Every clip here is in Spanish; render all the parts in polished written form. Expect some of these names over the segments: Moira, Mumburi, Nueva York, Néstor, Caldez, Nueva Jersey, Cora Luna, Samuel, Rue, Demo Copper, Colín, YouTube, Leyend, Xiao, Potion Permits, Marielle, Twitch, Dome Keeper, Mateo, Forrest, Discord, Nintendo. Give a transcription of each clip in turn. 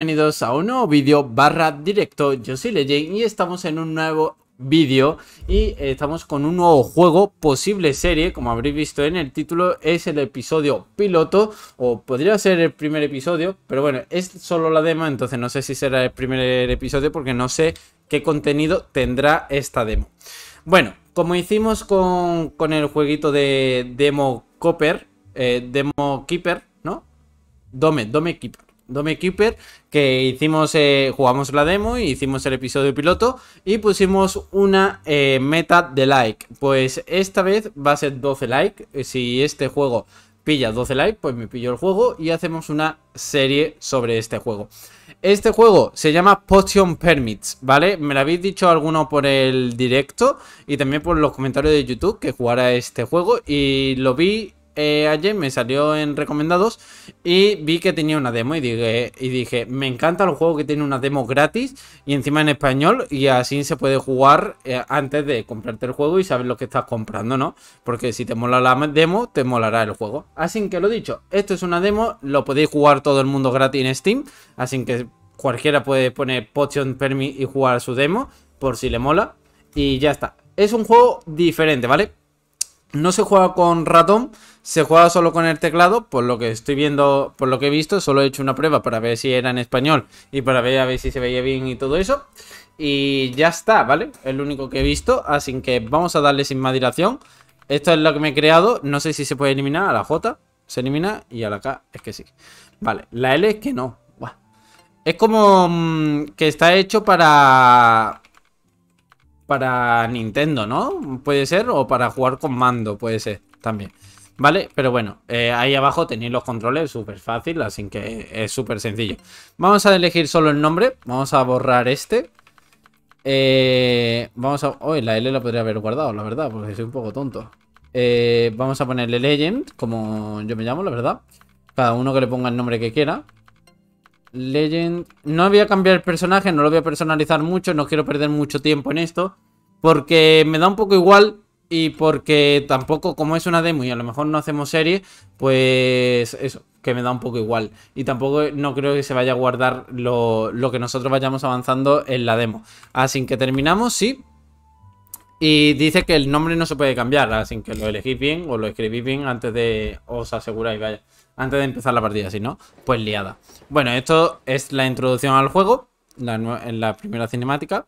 Bienvenidos a un nuevo vídeo barra directo. Yo soy Leyend y estamos en un nuevo vídeo y estamos con un nuevo juego, posible serie. Como habréis visto en el título, es el episodio piloto, o podría ser el primer episodio, pero bueno, es solo la demo, entonces no sé si será el primer episodio porque no sé qué contenido tendrá esta demo. Bueno, como hicimos con el jueguito de Demo Copper, Demo Keeper, ¿no? Dome Keeper. Dome Keeper, que hicimos, jugamos la demo y hicimos el episodio piloto y pusimos una meta de like. Pues esta vez va a ser 12 likes. Si este juego pilla 12 likes, pues me pillo el juego y hacemos una serie sobre este juego. Este juego se llama Potion Permits, ¿vale? Me lo habéis dicho alguno por el directo y también por los comentarios de YouTube que jugara este juego, y lo vi ayer, me salió en recomendados y vi que tenía una demo y dije, me encanta el juego que tiene una demo gratis y encima en español, y así se puede jugar antes de comprarte el juego y saber lo que estás comprando, ¿no? Porque si te mola la demo, te molará el juego. Así que lo dicho, esto es una demo, lo podéis jugar todo el mundo gratis en Steam, así que cualquiera puede poner Potion Permit y jugar su demo por si le mola, y ya está. Es un juego diferente, ¿vale? No se juega con ratón, se juega solo con el teclado, por lo que estoy viendo, por lo que he visto. Solo he hecho una prueba para ver si era en español y para ver a ver si se veía bien y todo eso. Y ya está, ¿vale? Es lo único que he visto, así que vamos a darle sin más dilación. Esto es lo que me he creado, no sé si se puede eliminar, a la J se elimina y a la K es que sí. Vale, la L es que no. Buah. Es como que está hecho para Nintendo, ¿no? Puede ser, o para jugar con mando, puede ser también, ¿vale? Pero bueno, ahí abajo tenéis los controles, súper fácil, así que es súper sencillo. Vamos a elegir solo el nombre, vamos a borrar este. Vamos a... Uy, la L la podría haber guardado, la verdad, porque soy un poco tonto. Vamos a ponerle Leyend, como yo me llamo, la verdad. Cada uno que le ponga el nombre que quiera. Leyend. No voy a cambiar el personaje, no lo voy a personalizar mucho, no quiero perder mucho tiempo en esto porque me da un poco igual, y porque tampoco, como es una demo y a lo mejor no hacemos serie, pues eso, que me da un poco igual, y tampoco no creo que se vaya a guardar lo que nosotros vayamos avanzando en la demo. Así que terminamos, sí. Y dice que el nombre no se puede cambiar, así que lo elegís bien o lo escribís bien antes de... Os aseguráis, vaya, antes de empezar la partida, si no, pues liada. Bueno, esto es la introducción al juego, en la primera cinemática.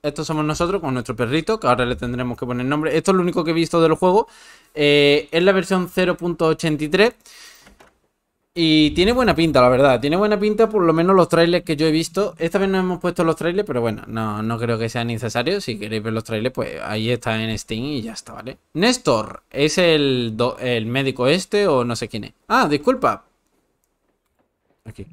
Estos somos nosotros con nuestro perrito, que ahora le tendremos que poner nombre. Esto es lo único que he visto del juego. Es la versión 0.83 y tiene buena pinta, la verdad. Tiene buena pinta, por lo menos los trailers que yo he visto. Esta vez no hemos puesto los trailers, pero bueno, no creo que sea necesario. Si queréis ver los trailers, pues ahí está en Steam y ya está, ¿vale? Néstor es el médico este, o no sé quién es. Ah, disculpa. Aquí.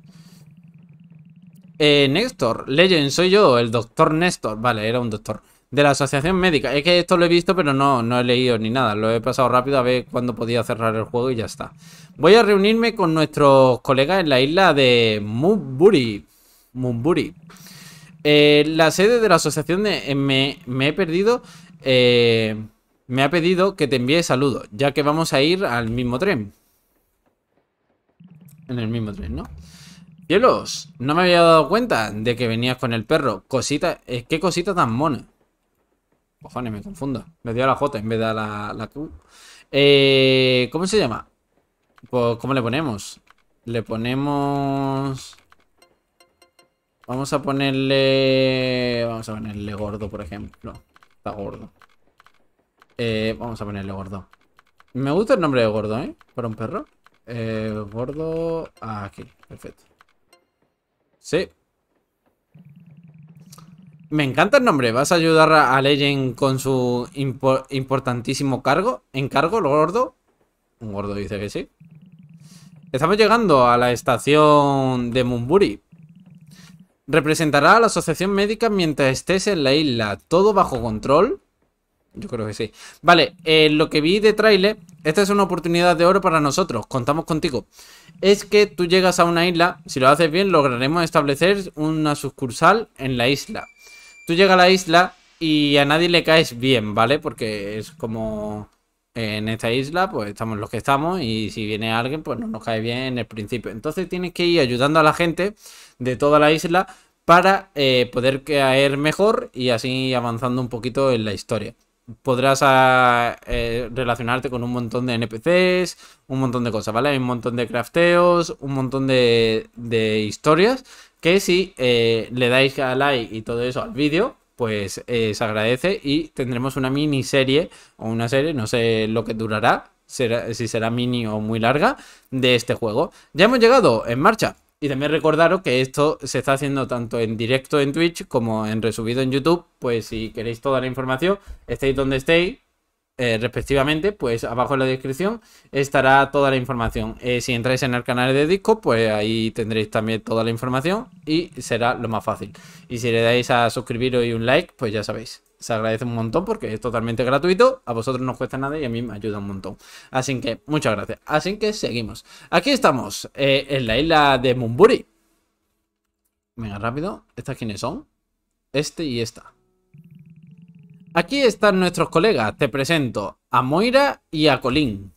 Néstor, Legend, soy yo, el doctor Néstor. Vale, era un doctor de la asociación médica. Es que esto lo he visto, pero no he leído ni nada. Lo he pasado rápido a ver cuándo podía cerrar el juego y ya está. Voy a reunirme con nuestros colegas en la isla de Mumburi. La sede de la asociación me ha pedido que te envíe saludos, ya que vamos a ir al mismo tren. En el mismo tren, ¿no? Cielos, no me había dado cuenta de que venías con el perro. Cosita, qué cosita tan mona. Cojones, me confundo. Me dio a la J en vez de a la Q. ¿Cómo se llama? Pues, ¿cómo le ponemos? Le ponemos... Vamos a ponerle gordo, por ejemplo. Está gordo. Vamos a ponerle gordo. Me gusta el nombre de gordo, ¿eh? Para un perro. Gordo... Aquí, perfecto. Sí. Me encanta el nombre. ¿Vas a ayudar a Legend con su importantísimo encargo, lo gordo? Un gordo dice que sí. Estamos llegando a la estación de Mumburi. ¿Representará a la asociación médica mientras estés en la isla? ¿Todo bajo control? Yo creo que sí. Vale, lo que vi de tráiler, esta es una oportunidad de oro para nosotros, contamos contigo. Es que tú llegas a una isla, si lo haces bien lograremos establecer una sucursal en la isla. Tú llegas a la isla y a nadie le caes bien, ¿vale? Porque es como en esta isla pues estamos los que estamos, y si viene alguien pues no nos cae bien en el principio. Entonces tienes que ir ayudando a la gente de toda la isla para poder caer mejor y así avanzando un poquito en la historia. Podrás relacionarte con un montón de NPCs, un montón de cosas, ¿vale? Hay un montón de crafteos, un montón de historias que si le dais a like y todo eso al vídeo, pues se agradece y tendremos una miniserie o una serie, no sé lo que durará, si será mini o muy larga, de este juego. Ya hemos llegado, en marcha. Y también recordaros que esto se está haciendo tanto en directo en Twitch como en resubido en YouTube. Pues si queréis toda la información, estéis donde estéis, respectivamente, pues abajo en la descripción estará toda la información. Si entráis en el canal de Discord, pues ahí tendréis también toda la información y será lo más fácil. Y si le dais a suscribiros y un like, pues ya sabéis. Se agradece un montón porque es totalmente gratuito. A vosotros no os cuesta nada y a mí me ayuda un montón. Así que muchas gracias. Así que seguimos. Aquí estamos en la isla de Mumburi. Venga, rápido. ¿Estas quiénes son? Este y esta. Aquí están nuestros colegas. Te presento a Moira y a Colín.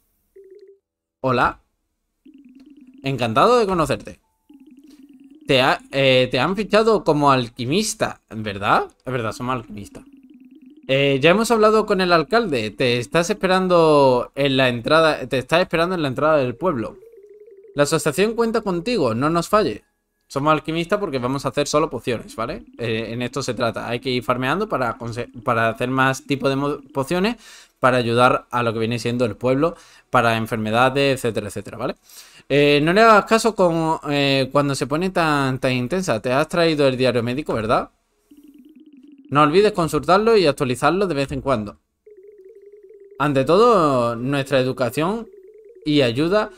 Hola. Encantado de conocerte. Te han fichado como alquimista, ¿verdad? Es verdad, somos alquimistas. Ya hemos hablado con el alcalde. Te está esperando en la entrada del pueblo. La asociación cuenta contigo, no nos falles. Somos alquimistas porque vamos a hacer solo pociones, ¿vale? En esto se trata. Hay que ir farmeando para hacer más tipo de pociones, para ayudar a lo que viene siendo el pueblo, para enfermedades, etcétera, etcétera, ¿vale? No le hagas caso cuando se pone tan intensa. Te has traído el diario médico, ¿verdad? No olvides consultarlo y actualizarlo de vez en cuando. Ante todo, nuestra educación y ayuda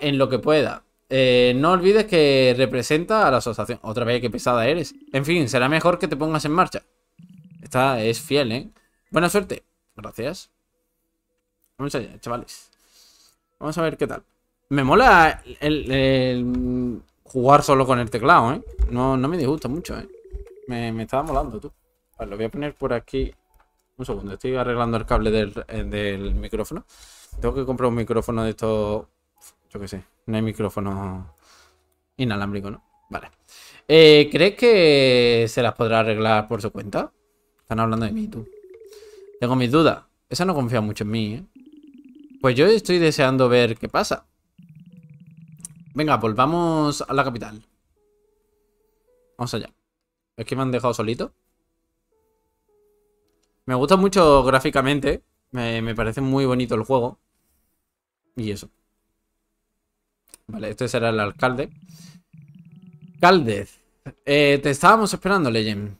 en lo que pueda. No olvides que representa a la asociación. Otra vez, qué pesada eres. En fin, será mejor que te pongas en marcha. Esta es fiel, ¿eh? Buena suerte. Gracias. Vamos allá, chavales. Vamos a ver qué tal. Me mola el jugar solo con el teclado, ¿eh? No me disgusta mucho, ¿eh? Me estaba molando, tú. A ver, lo voy a poner por aquí. Un segundo, estoy arreglando el cable del micrófono. Tengo que comprar un micrófono de estos... Yo qué sé. No hay micrófono inalámbrico, ¿no? Vale. ¿Crees que se las podrá arreglar por su cuenta? Están hablando de mí, tú. Tengo mis dudas. Esa no confía mucho en mí, ¿eh? Pues yo estoy deseando ver qué pasa. Venga, volvamos a la capital. Vamos allá. Es que me han dejado solito. Me gusta mucho gráficamente. Me parece muy bonito el juego. Y eso. Vale, este será el alcalde. Caldez. Te estábamos esperando, Leyend.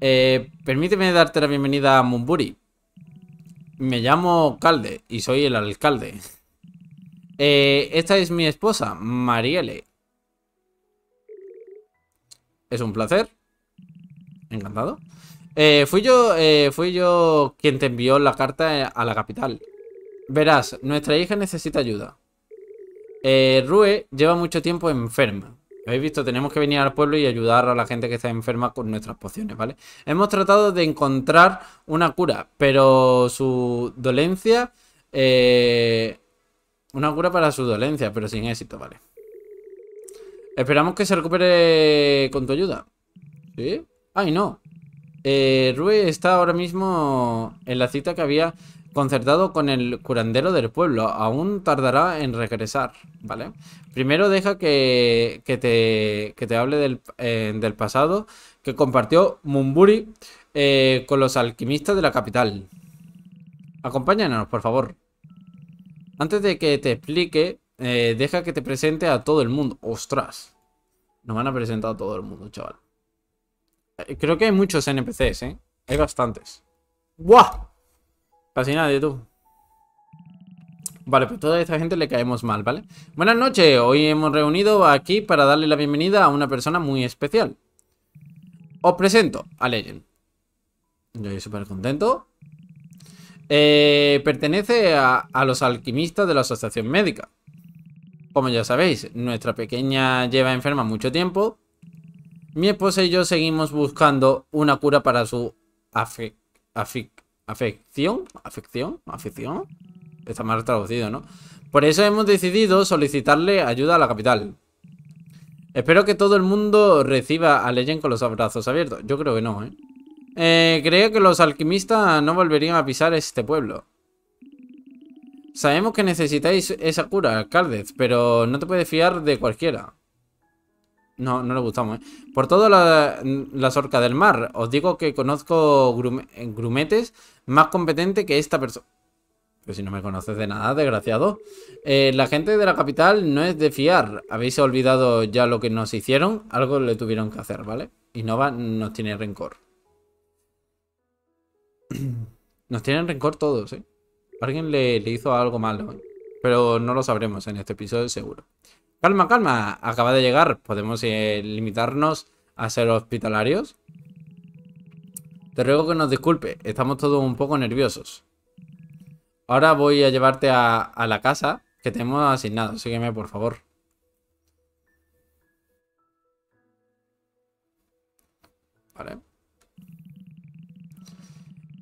Permíteme darte la bienvenida a Mumburi. Me llamo Caldez y soy el alcalde. Esta es mi esposa, Marielle. Es un placer. Encantado. Fui yo quien te envió la carta a la capital. Verás, nuestra hija necesita ayuda. Rue lleva mucho tiempo enferma. ¿Habéis visto? Tenemos que venir al pueblo y ayudar a la gente que está enferma con nuestras pociones, ¿vale? Hemos tratado de encontrar una cura, pero su dolencia... Una cura para su dolencia, pero sin éxito, ¿vale? Esperamos que se recupere con tu ayuda. ¿Sí? ¡Ay, no! Rue está ahora mismo en la cita que había concertado con el curandero del pueblo. Aún tardará en regresar, ¿vale? Primero deja que te hable del pasado que compartió Mumburi con los alquimistas de la capital. Acompáñanos, por favor. Antes de que te explique, deja que te presente a todo el mundo. ¡Ostras! Nos van a presentar a todo el mundo, chaval. Creo que hay muchos NPCs, ¿eh? Hay bastantes. ¡Buah! Casi nadie, tú. Vale, pues toda esta gente le caemos mal, ¿vale? Buenas noches. Hoy hemos reunido aquí para darle la bienvenida a una persona muy especial. Os presento a Leyend. Yo estoy súper contento. Pertenece a los alquimistas de la asociación médica. Como ya sabéis, nuestra pequeña lleva enferma mucho tiempo. Mi esposa y yo seguimos buscando una cura para su ¿Afección? Está mal traducido, ¿no? Por eso hemos decidido solicitarle ayuda a la capital. Espero que todo el mundo reciba a Leyend con los brazos abiertos. Yo creo que no, ¿eh? Creo que los alquimistas no volverían a pisar este pueblo. Sabemos que necesitáis esa cura, Caldez, pero no te puedes fiar de cualquiera. No, no le gustamos, ¿eh? Por todas las orcas del mar, os digo que conozco grumetes más competente que esta persona. Pero si no me conoces de nada, desgraciado. La gente de la capital no es de fiar. ¿Habéis olvidado ya lo que nos hicieron? Algo le tuvieron que hacer, ¿vale? Y Nova nos tiene rencor. Nos tienen rencor todos, ¿eh? Alguien le hizo algo malo, ¿eh? Pero no lo sabremos en este episodio seguro. Calma, calma, acaba de llegar. ¿Podemos limitarnos a ser hospitalarios? Te ruego que nos disculpe, estamos todos un poco nerviosos. Ahora voy a llevarte a la casa que te hemos asignado. Sígueme, por favor. Vale.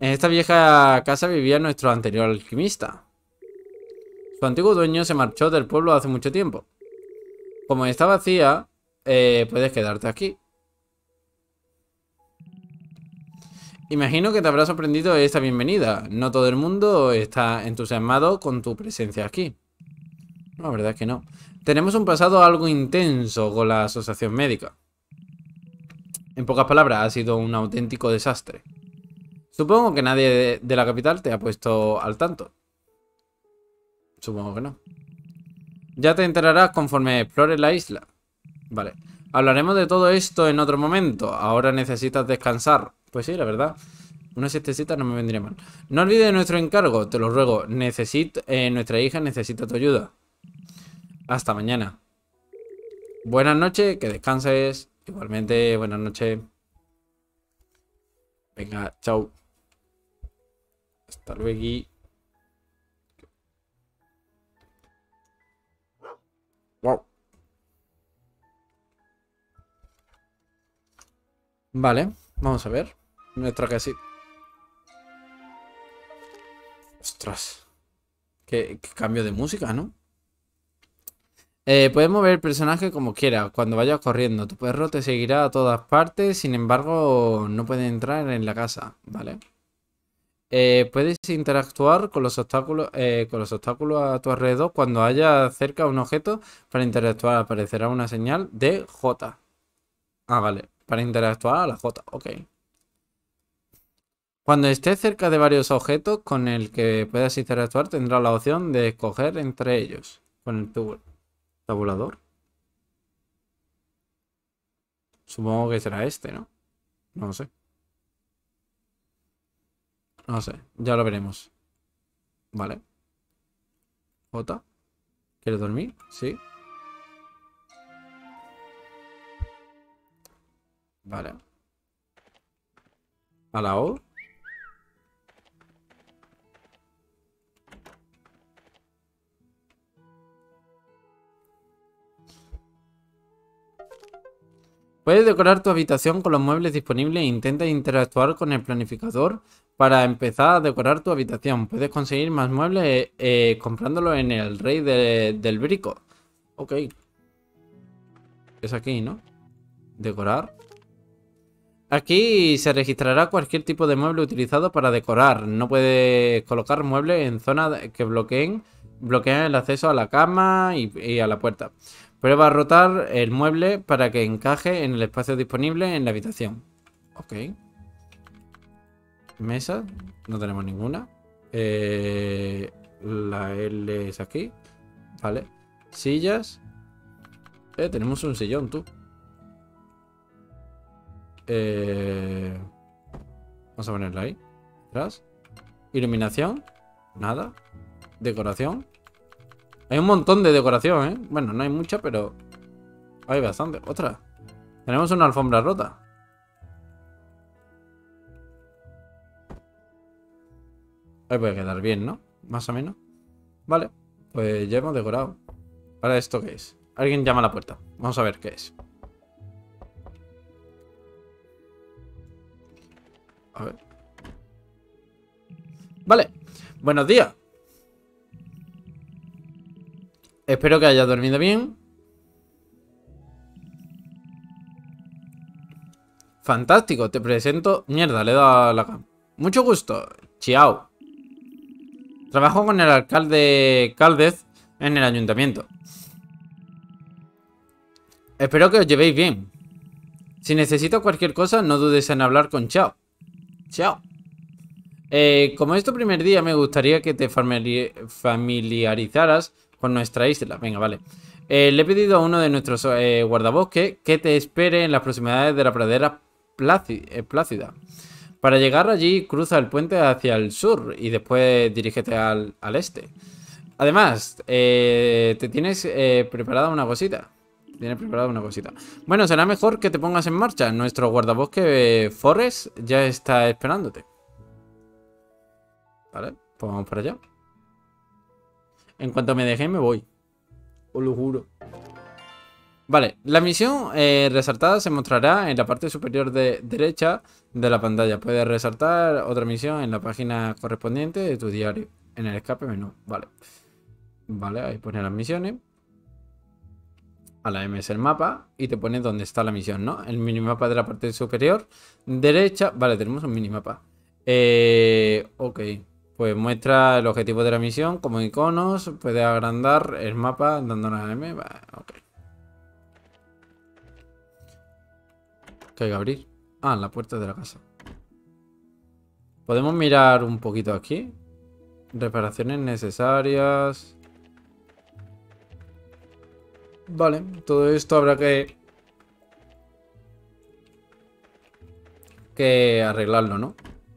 En esta vieja casa vivía nuestro anterior alquimista. Su antiguo dueño se marchó del pueblo hace mucho tiempo. Como está vacía, puedes quedarte aquí. Imagino que te habrá sorprendido esta bienvenida. No todo el mundo está entusiasmado con tu presencia aquí. No, la verdad es que no. Tenemos un pasado algo intenso con la asociación médica. En pocas palabras, ha sido un auténtico desastre. Supongo que nadie de la capital te ha puesto al tanto. Supongo que no. Ya te enterarás conforme explores la isla. Vale. Hablaremos de todo esto en otro momento. Ahora necesitas descansar. Pues sí, la verdad. Una siestecita no me vendría mal. No olvides nuestro encargo. Te lo ruego. Nuestra hija necesita tu ayuda. Hasta mañana. Buenas noches. Que descanses. Igualmente, buenas noches. Venga, chao. Hasta luego. Wow. Vale, vamos a ver. Nuestra casita. Ostras. Qué cambio de música, ¿no? Puedes mover el personaje como quieras cuando vayas corriendo. Tu perro te seguirá a todas partes, sin embargo, no puede entrar en la casa, ¿vale? Puedes interactuar con los obstáculos a tu alrededor. Cuando haya cerca un objeto para interactuar aparecerá una señal de J. Ah, vale. Para interactuar a la J, ok. Cuando estés cerca de varios objetos con el que puedas interactuar, tendrás la opción de escoger entre ellos con el tabulador. Supongo que será este, ¿no? No sé. No sé, ya lo veremos. Vale. Jota. ¿Quieres dormir? Sí. Vale. A la O. Puedes decorar tu habitación con los muebles disponibles e intenta interactuar con el planificador. Para empezar a decorar tu habitación, puedes conseguir más muebles comprándolos en el rey del brico. Ok. Es aquí, ¿no? Decorar. Aquí se registrará cualquier tipo de mueble utilizado para decorar. No puedes colocar muebles en zonas que bloqueen el acceso a la cama y a la puerta. Prueba a rotar el mueble para que encaje en el espacio disponible en la habitación. Ok. Mesa, no tenemos ninguna. La L es aquí. Vale. Sillas. Tenemos un sillón, tú. Vamos a ponerla ahí. Atrás. Iluminación. Nada. Decoración. Hay un montón de decoración, ¿eh? Bueno, no hay mucha, pero hay bastante. Otra. Tenemos una alfombra rota. Ahí puede quedar bien, ¿no? Más o menos. Vale, pues ya hemos decorado. ¿Ahora esto qué es? Alguien llama a la puerta. Vamos a ver qué es. A ver. Vale, buenos días. Espero que hayas dormido bien. Fantástico, te presento... Mierda, le he dado la cama. Mucho gusto, Xiao. Trabajo con el alcalde Caldez en el ayuntamiento. Espero que os llevéis bien. Si necesito cualquier cosa, no dudes en hablar con Xiao. Xiao. Como es tu primer día, me gustaría que te familiarizaras con nuestra isla. Venga, vale. Le he pedido a uno de nuestros guardabosques que te espere en las proximidades de la pradera Plácida. Para llegar allí, cruza el puente hacia el sur y después dirígete al este. Además, te tienes preparada una cosita. Bueno, será mejor que te pongas en marcha. Nuestro guardabosque Forrest ya está esperándote. Vale, pues vamos para allá. En cuanto me dejen, me voy. Os lo juro. Vale, la misión resaltada se mostrará en la parte superior derecha de la pantalla. Puedes resaltar otra misión en la página correspondiente de tu diario. En el escape menú, vale. Vale, ahí pone las misiones. A la M es el mapa y te pones dónde está la misión, ¿no? El minimapa de la parte superior derecha. Vale, tenemos un minimapa. Ok, pues muestra el objetivo de la misión como iconos. Puedes agrandar el mapa dando una M. Vale, ok. ¿Qué hay que abrir? Ah, la puerta de la casa. Podemos mirar un poquito aquí. Reparaciones necesarias. Vale, todo esto habrá que arreglarlo, ¿no?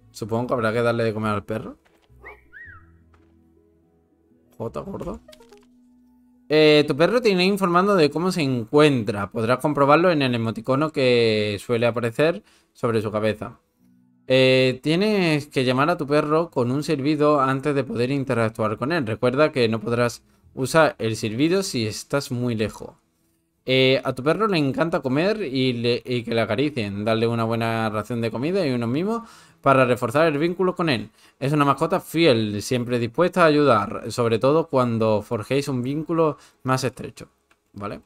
Supongo que habrá que darle de comer al perro. Jota gordo. Tu perro te irá informando de cómo se encuentra. Podrás comprobarlo en el emoticono que suele aparecer sobre su cabeza. Tienes que llamar a tu perro con un silbido antes de poder interactuar con él. Recuerda que no podrás usar el silbido si estás muy lejos. A tu perro le encanta comer y que le acaricien. Darle una buena ración de comida y unos mimos para reforzar el vínculo con él. Es una mascota fiel, siempre dispuesta a ayudar, sobre todo cuando forjéis un vínculo más estrecho. ¿Vale?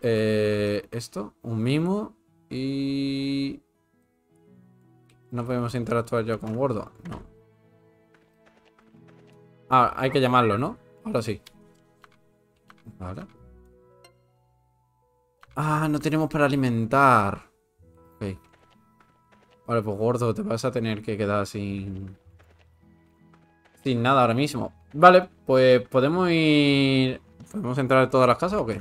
Esto, un mimo y... ¿No podemos interactuar ya con Gordo? No. Ah, hay que llamarlo, ¿no? Ahora sí. Vale. Ah, no tenemos para alimentar. Ok. Vale, pues Gordo, te vas a tener que quedar sin nada ahora mismo. Vale, pues podemos ir... ¿Podemos entrar en todas las casas o qué?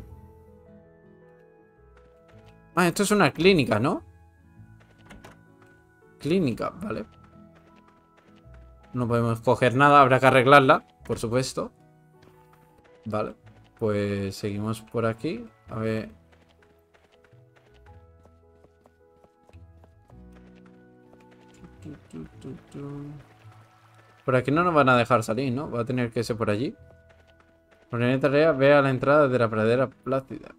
Ah, esto es una clínica, ¿no? Clínica, vale. No podemos coger nada, habrá que arreglarla, por supuesto. Vale, pues seguimos por aquí. A ver... Por aquí no nos van a dejar salir, ¿no? Va a tener que ser por allí. Por la tarea, ve a la entrada de la pradera Plácida.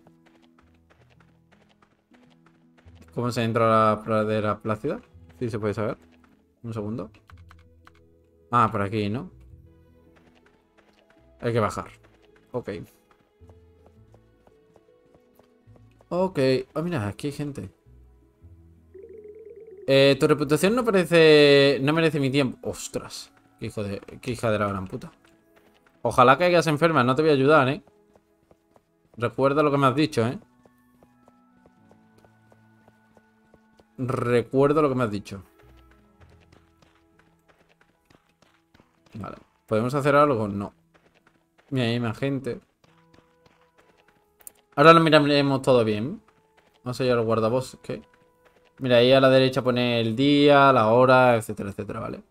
¿Cómo se entra a la pradera Plácida? Sí, se puede saber. Un segundo. Ah, por aquí, ¿no? Hay que bajar. Ok. Ok. Ah, mira, aquí hay gente. Tu reputación no parece... No merece mi tiempo. Ostras. Qué hija de la gran puta. Ojalá caigas enferma. No te voy a ayudar, ¿eh? Recuerda lo que me has dicho, ¿eh? Recuerdo lo que me has dicho. Vale. ¿Podemos hacer algo? No. Mira, hay más gente. Ahora lo miraremos todo bien. Vamos a ir al guardabosque. Mira, ahí a la derecha pone el día, la hora, etcétera, etcétera, ¿vale?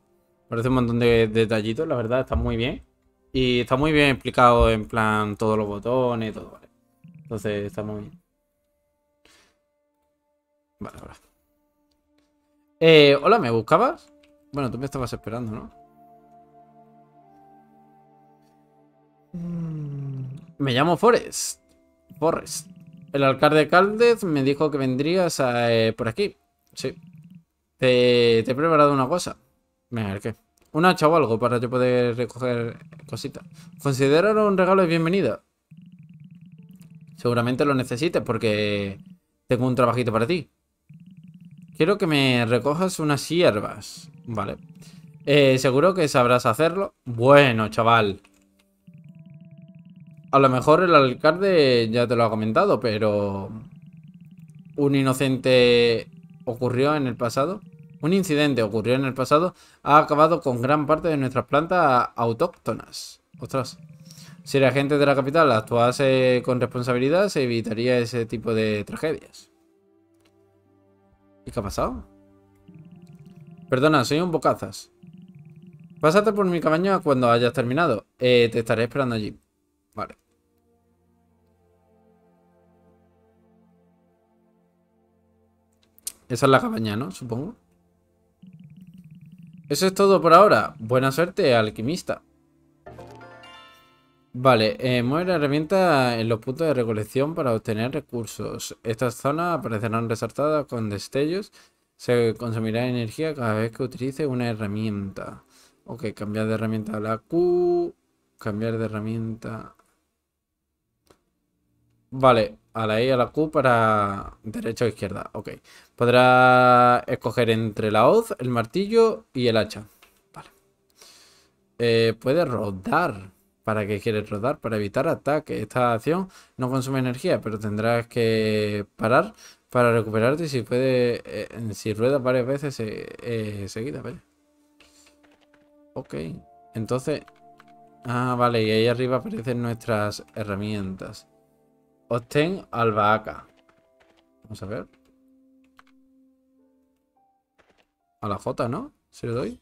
Parece un montón de detallitos, la verdad, está muy bien. Y está muy bien explicado en plan todos los botones y todo, ¿vale? Entonces, está muy bien. Vale, ahora. Hola, ¿me buscabas? Bueno, tú me estabas esperando, ¿no? Me llamo Forrest. Forrest. El alcalde Caldez me dijo que vendrías por aquí. Sí. Te he preparado una cosa. Venga, ¿el qué? ¿Un hacha o algo para yo poder recoger cositas? Considerar un regalo de bienvenida. Seguramente lo necesites porque tengo un trabajito para ti. Quiero que me recojas unas hierbas. Vale. Seguro que sabrás hacerlo. Bueno, chaval. A lo mejor el alcalde ya te lo ha comentado, pero... un inocente ocurrió en el pasado. Un incidente ocurrió en el pasado. Ha acabado con gran parte de nuestras plantas autóctonas. Ostras. Si la gente de la capital actuase con responsabilidad, se evitaría ese tipo de tragedias. ¿Y qué ha pasado? Perdona, soy un bocazas. Pásate por mi cabaña cuando hayas terminado. Te estaré esperando allí. Vale. Esa es la cabaña, ¿no? Supongo. Eso es todo por ahora. Buena suerte, alquimista. Vale, mover herramientas en los puntos de recolección para obtener recursos. Estas zonas aparecerán resaltadas con destellos. Se consumirá energía cada vez que utilice una herramienta. Ok, cambiar de herramienta a la Q. Cambiar de herramienta... Vale, a la E y a la Q para derecha o izquierda. Ok. Podrá escoger entre la hoz, el martillo y el hacha. Vale. Puede rodar. ¿Para qué quieres rodar? Para evitar ataque. Esta acción no consume energía, pero tendrás que parar para recuperarte. Y si puede, si ruedas varias veces seguidas, ¿vale? Ok. Entonces... Ah, vale. Y ahí arriba aparecen nuestras herramientas. Obtén albahaca. Vamos a ver. A la J, ¿no? ¿Se le doy?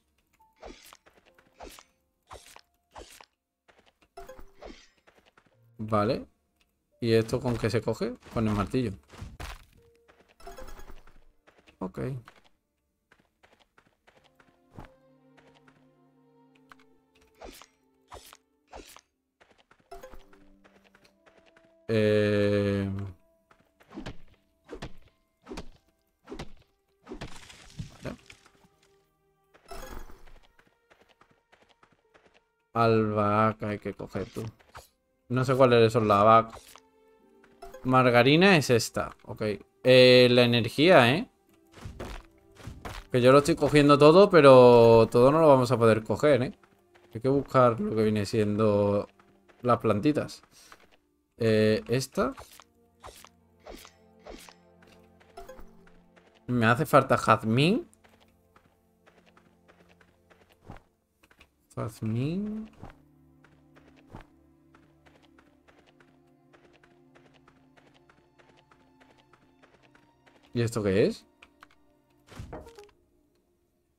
Vale. ¿Y esto con qué se coge? Con el martillo. Ok. Vale. Albahaca hay que coger tú. No sé cuáles son la vaca. Margarina es esta. Ok. La energía, ¿eh? Que yo lo estoy cogiendo todo, pero todo no lo vamos a poder coger, ¿eh? Hay que buscar lo que viene siendo las plantitas. Esta. Me hace falta jazmín. Jazmín. ¿Y esto qué es?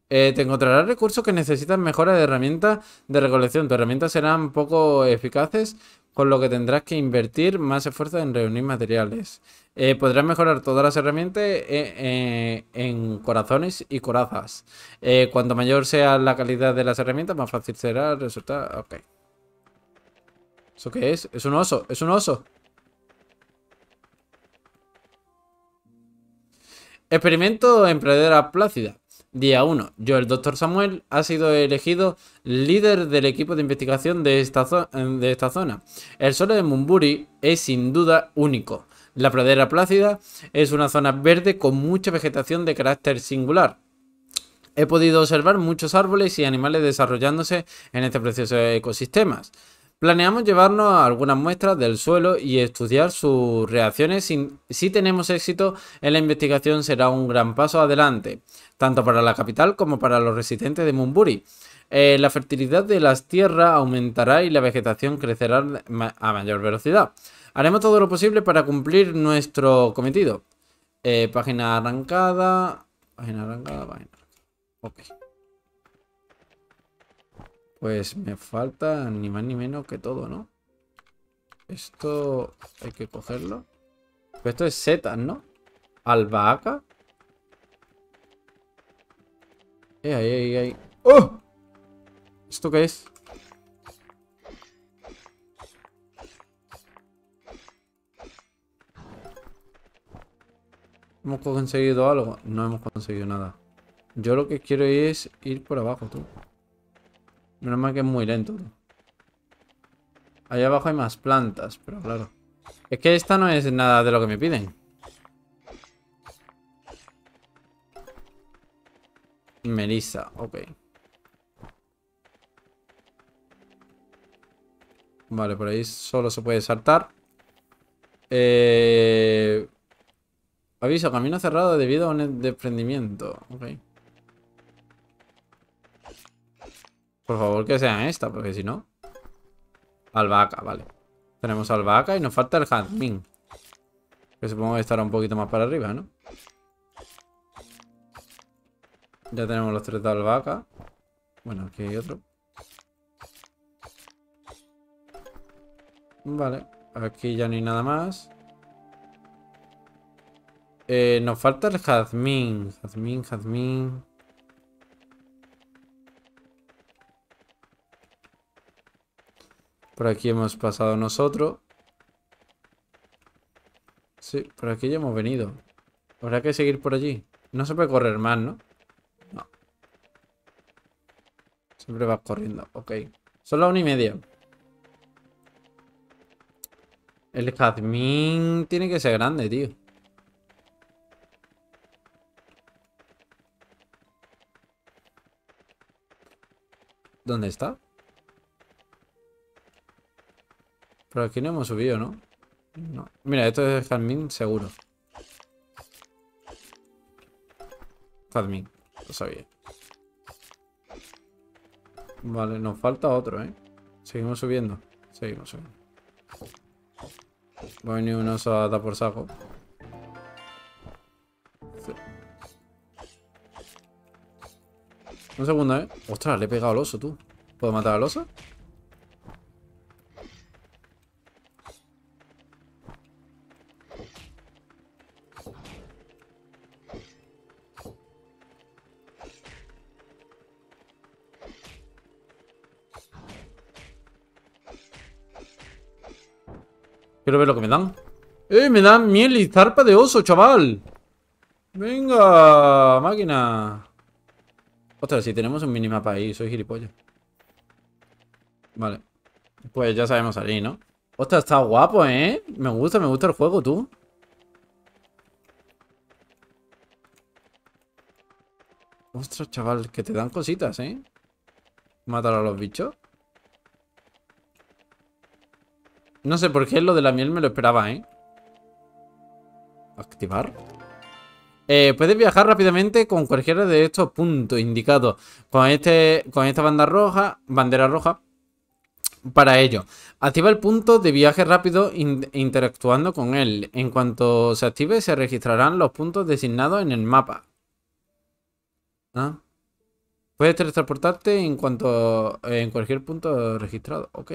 Te encontrarás recursos que necesitan mejoras de herramientas de recolección. Tus herramientas serán poco eficaces, con lo que tendrás que invertir más esfuerzo en reunir materiales. Podrás mejorar todas las herramientas en corazones y corazas. Cuanto mayor sea la calidad de las herramientas, más fácil será el resultado. Ok. ¿Eso qué es? Es un oso, es un oso. Experimento en Pradera Plácida. Día 1. Yo, el Dr. Samuel, ha sido elegido líder del equipo de investigación de esta zona. El suelo de Mumburi es sin duda único. La pradera plácida es una zona verde con mucha vegetación de carácter singular. He podido observar muchos árboles y animales desarrollándose en este precioso ecosistema. Planeamos llevarnos a algunas muestras del suelo y estudiar sus reacciones. Si tenemos éxito en la investigación, será un gran paso adelante, tanto para la capital como para los residentes de Mumburi. La fertilidad de las tierras aumentará y la vegetación crecerá a mayor velocidad. Haremos todo lo posible para cumplir nuestro cometido. Página arrancada. Página arrancada, página arrancada. Ok. Pues me falta ni más ni menos que todo, ¿no? Esto hay que cogerlo. Pues esto es setas, ¿no? Albahaca. Ahí, ahí, ahí. ¡Oh! ¿Esto qué es? ¿Hemos conseguido algo? No hemos conseguido nada. Yo lo que quiero es ir por abajo, tú. Menos mal que es muy lento, tú. Allá abajo hay más plantas, pero claro. Es que esta no es nada de lo que me piden. Melissa, ok. Vale, por ahí solo se puede saltar. Aviso, camino cerrado debido a un desprendimiento. Ok. Por favor que sea esta, porque si no... Albahaca, vale. Tenemos albahaca y nos falta el jazmín. Que supongo que estará un poquito más para arriba, ¿no? Ya tenemos los tres de albahaca. Bueno, aquí hay otro. Vale, aquí ya no hay nada más. Nos falta el jazmín. Jazmín. Por aquí hemos pasado nosotros. Sí, por aquí ya hemos venido. Habrá que seguir por allí. No se puede correr más, ¿no? No. Siempre vas corriendo. Ok. Son las 1:30. El jazmín tiene que ser grande, tío. ¿Dónde está? Por aquí no hemos subido, ¿no? No. Mira, esto es jazmín seguro. Jazmín. Lo sabía. Vale, nos falta otro, ¿eh? Seguimos subiendo. Va a venir un oso a dar por saco. Sí. Un segundo, ¿eh? Ostras, le he pegado al oso, tú. ¿Puedo matar al oso? Quiero ver lo que me dan. ¡Eh! Me dan miel y zarpa de oso, chaval. Venga, máquina. Ostras, si tenemos un minimapa ahí, soy gilipollas. Vale. Pues ya sabemos salir, ¿no? Ostras, está guapo, ¿eh? Me gusta el juego, tú. Ostras, chaval, que te dan cositas, ¿eh? Matar a los bichos. No sé por qué lo de la miel me lo esperaba, ¿eh? Activar. Puedes viajar rápidamente con cualquiera de estos puntos indicados. Con esta bandera roja. Para ello, activa el punto de viaje rápido interactuando con él. En cuanto se active, se registrarán los puntos designados en el mapa. ¿Ah? Puedes teletransportarte en cualquier punto registrado. Ok.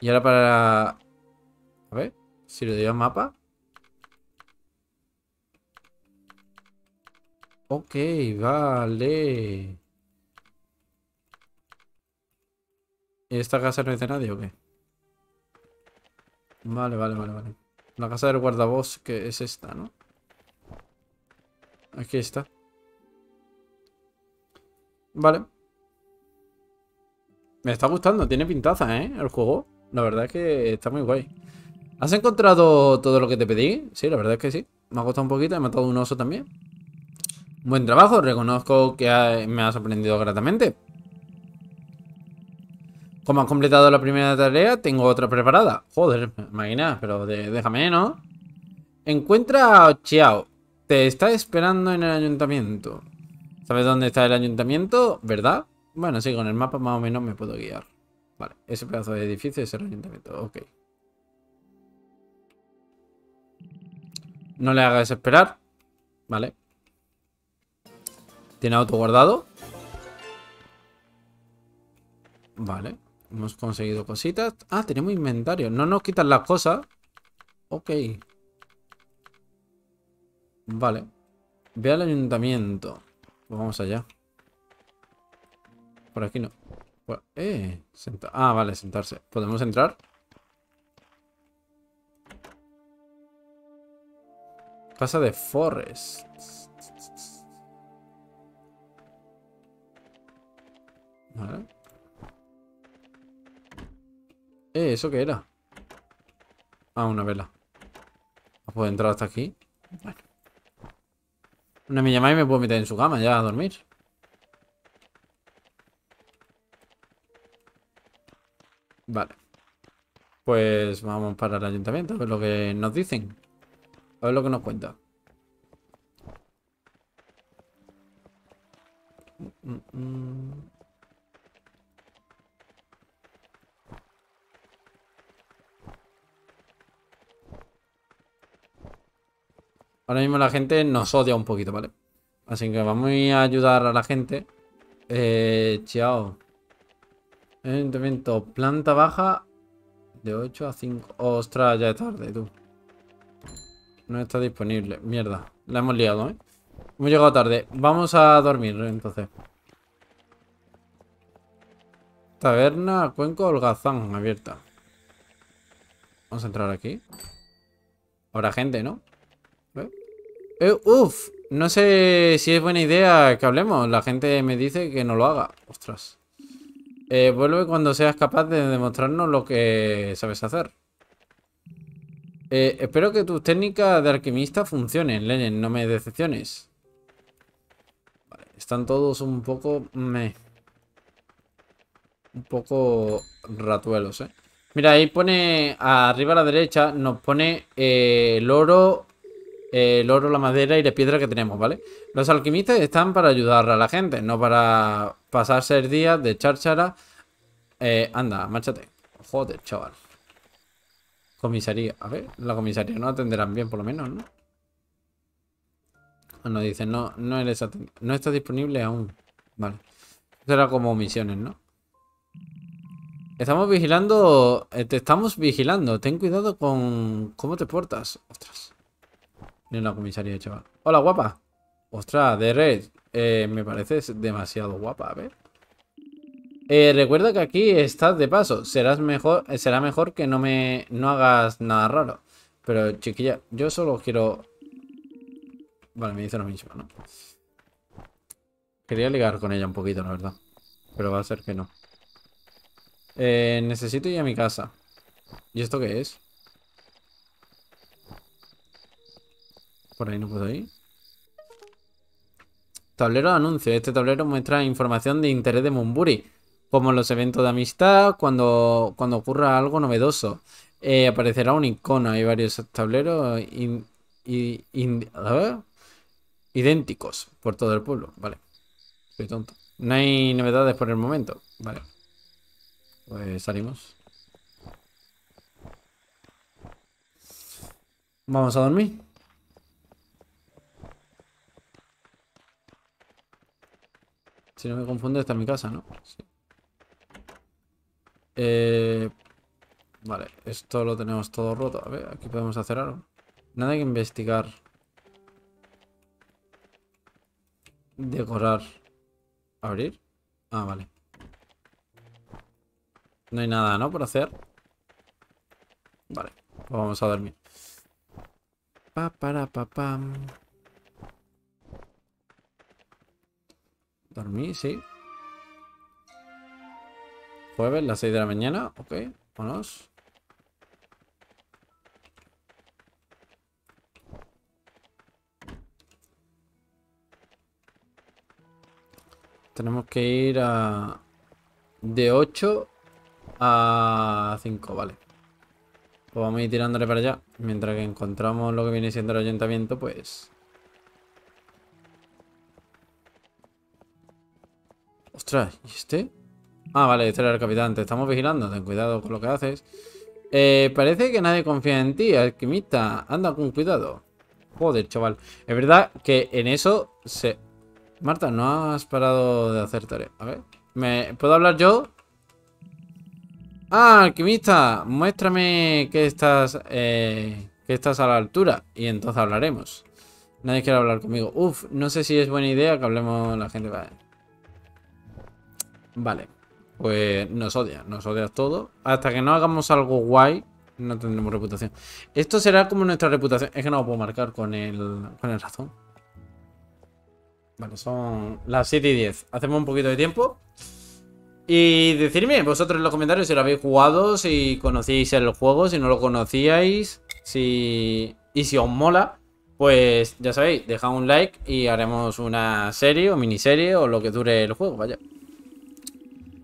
Y ahora para... A ver, si le doy al mapa. Ok, vale. ¿Y esta casa no es de nadie o qué? Vale. La casa del guardabosque es esta, ¿no? Aquí está. Vale. Me está gustando, tiene pintaza, ¿eh? El juego. La verdad es que está muy guay. ¿Has encontrado todo lo que te pedí? Sí, la verdad es que sí. Me ha costado un poquito, he matado un oso también. Buen trabajo, reconozco que me ha sorprendido gratamente. Como has completado la primera tarea, tengo otra preparada. Joder, máquina, pero déjame, ¿no? Encuentra a Xiao. Te está esperando en el ayuntamiento. ¿Sabes dónde está el ayuntamiento? ¿Verdad? Bueno, sí, con el mapa más o menos me puedo guiar. Vale, ese pedazo de edificio es el ayuntamiento. Ok. No le hagas esperar. Vale. Tiene auto guardado. Vale. Hemos conseguido cositas. Ah, tenemos inventario. No nos quitan las cosas. Ok. Vale. Ve al ayuntamiento. Pues vamos allá. Por aquí no. Vale, sentarse. ¿Podemos entrar? Casa de Forrest. Vale. ¿Eso qué era? Ah, una vela. ¿No puedo entrar hasta aquí? Bueno. Una me llama y me puedo meter en su cama ya a dormir. Vale. Pues vamos para el ayuntamiento, a ver lo que nos dicen. A ver lo que nos cuenta. Ahora mismo la gente nos odia un poquito, ¿vale? Así que vamos a ayudar a la gente. Chao. Ayuntamiento, planta baja de 8 a 5. Ostras, ya es tarde, tú. No está disponible. Mierda, la hemos liado, ¿eh? Hemos llegado tarde. Vamos a dormir, entonces. Taberna, cuenco, holgazán, abierta. Vamos a entrar aquí. Habrá gente, ¿no? Uf, no sé si es buena idea que hablemos. La gente me dice que no lo haga. Ostras. Vuelve cuando seas capaz de demostrarnos lo que sabes hacer. Espero que tus técnicas de alquimista funcionen, Leyend. No me decepciones. Vale, están todos un poco... un poco ratuelos, eh. Mira, ahí pone... Arriba a la derecha nos pone el oro, la madera y la piedra que tenemos, ¿vale? Los alquimistas están para ayudar a la gente, no para pasarse el día de cháchara. Anda, márchate. Joder, chaval. Comisaría. A ver, la comisaría no atenderán bien, por lo menos, ¿no? Nos dicen, no eres atendido. No está disponible aún. Vale. Será como misiones, ¿no? Estamos vigilando. Te estamos vigilando. Ten cuidado con cómo te portas. Ostras. En la comisaría, chaval. Hola, guapa. Ostras, de red. Me pareces demasiado guapa. A ver. Recuerda que aquí estás de paso. Será mejor que no hagas nada raro. Pero, chiquilla, yo solo quiero... Vale, me dice lo mismo, ¿no? Quería ligar con ella un poquito, la verdad. Pero va a ser que no. Necesito ir a mi casa. ¿Y esto qué es? Por ahí no puedo ir. Tablero de anuncios. Este tablero muestra información de interés de Mumburi, como los eventos de amistad, cuando ocurra algo novedoso. Aparecerá un icono. Hay varios tableros idénticos por todo el pueblo. Vale. Soy tonto. No hay novedades por el momento. Vale. Pues salimos. Vamos a dormir. Si no me confundo, está en mi casa, ¿no? Sí. Vale, esto lo tenemos todo roto. A ver, aquí podemos hacer algo. Nada que investigar. Decorar. ¿Abrir? Ah, vale. No hay nada, ¿no? Por hacer. Vale, pues vamos a dormir. Pa, para, pa, pam. Dormí, sí. Jueves, las 6 de la mañana. Ok, vámonos. Tenemos que ir a... De 8 a 5, vale. Pues vamos a ir tirándole para allá. Mientras que encontramos lo que viene siendo el ayuntamiento, pues... Ostras, ¿y este? Ah, vale, este era el capitán. Te estamos vigilando. Ten cuidado con lo que haces. Parece que nadie confía en ti, alquimista. Anda con cuidado. Joder, chaval. Es verdad que en eso se... Marta, no has parado de hacer tarea. A ver. ¿Me puedo hablar yo? Ah, alquimista. Muéstrame que estás a la altura. Y entonces hablaremos. Nadie quiere hablar conmigo. Uf, no sé si es buena idea que hablemos la gente. Vale. Vale, pues nos odia todo. Hasta que no hagamos algo guay, no tendremos reputación. Esto será como nuestra reputación. Es que no lo puedo marcar con el ratón. Vale, son las 7 y 10. Hacemos un poquito de tiempo. Y decidme vosotros en los comentarios si lo habéis jugado, si conocíais el juego, si no lo conocíais, si os mola. Pues ya sabéis, dejad un like y haremos una serie o miniserie o lo que dure el juego, vaya.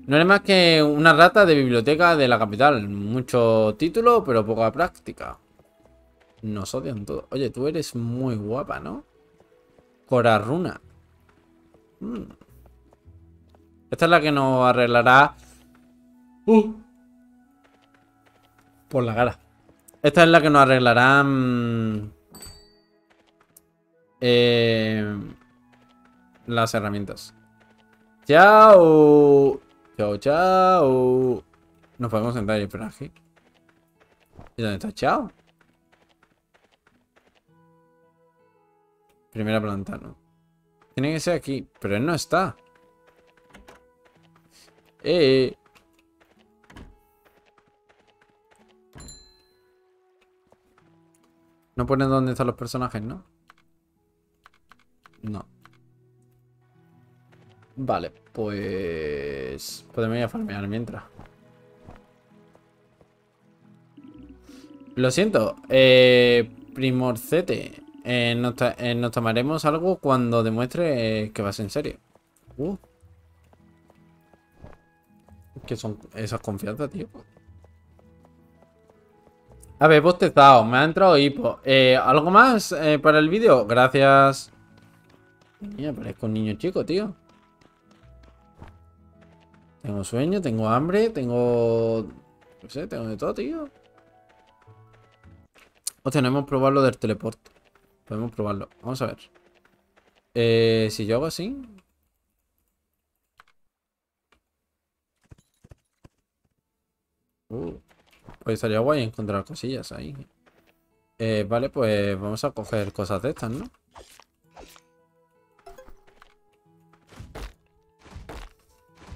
No eres más que una rata de biblioteca de la capital. Mucho título, pero poca práctica. Nos odian todos. Oye, tú eres muy guapa, ¿no? Cora Luna. Esta es la que nos arreglará... Por la cara. Esta es la que nos arreglará... las herramientas. Chao. Chao, chao. Nos podemos sentar y esperar aquí. ¿Y dónde está Chao? Primera planta, ¿no? Tiene que ser aquí. Pero él no está. No ponen dónde están los personajes, ¿no? No. Vale, pues... podemos ir a farmear mientras. Lo siento. Primorcete. Nos tomaremos algo cuando demuestre que vas en serio. ¿Qué son esas confianzas, tío? A ver, bostezado. Me ha entrado hipo. ¿Algo más para el vídeo? Gracias. Mira, parezco un niño chico, tío. Tengo sueño, tengo hambre, tengo... no sé, tengo de todo, tío. Hostia, no hemos probado lo del teleporte. Podemos probarlo. Vamos a ver. Si yo hago así... pues estaría guay encontrar cosillas ahí. Vale, pues vamos a coger cosas de estas, ¿no?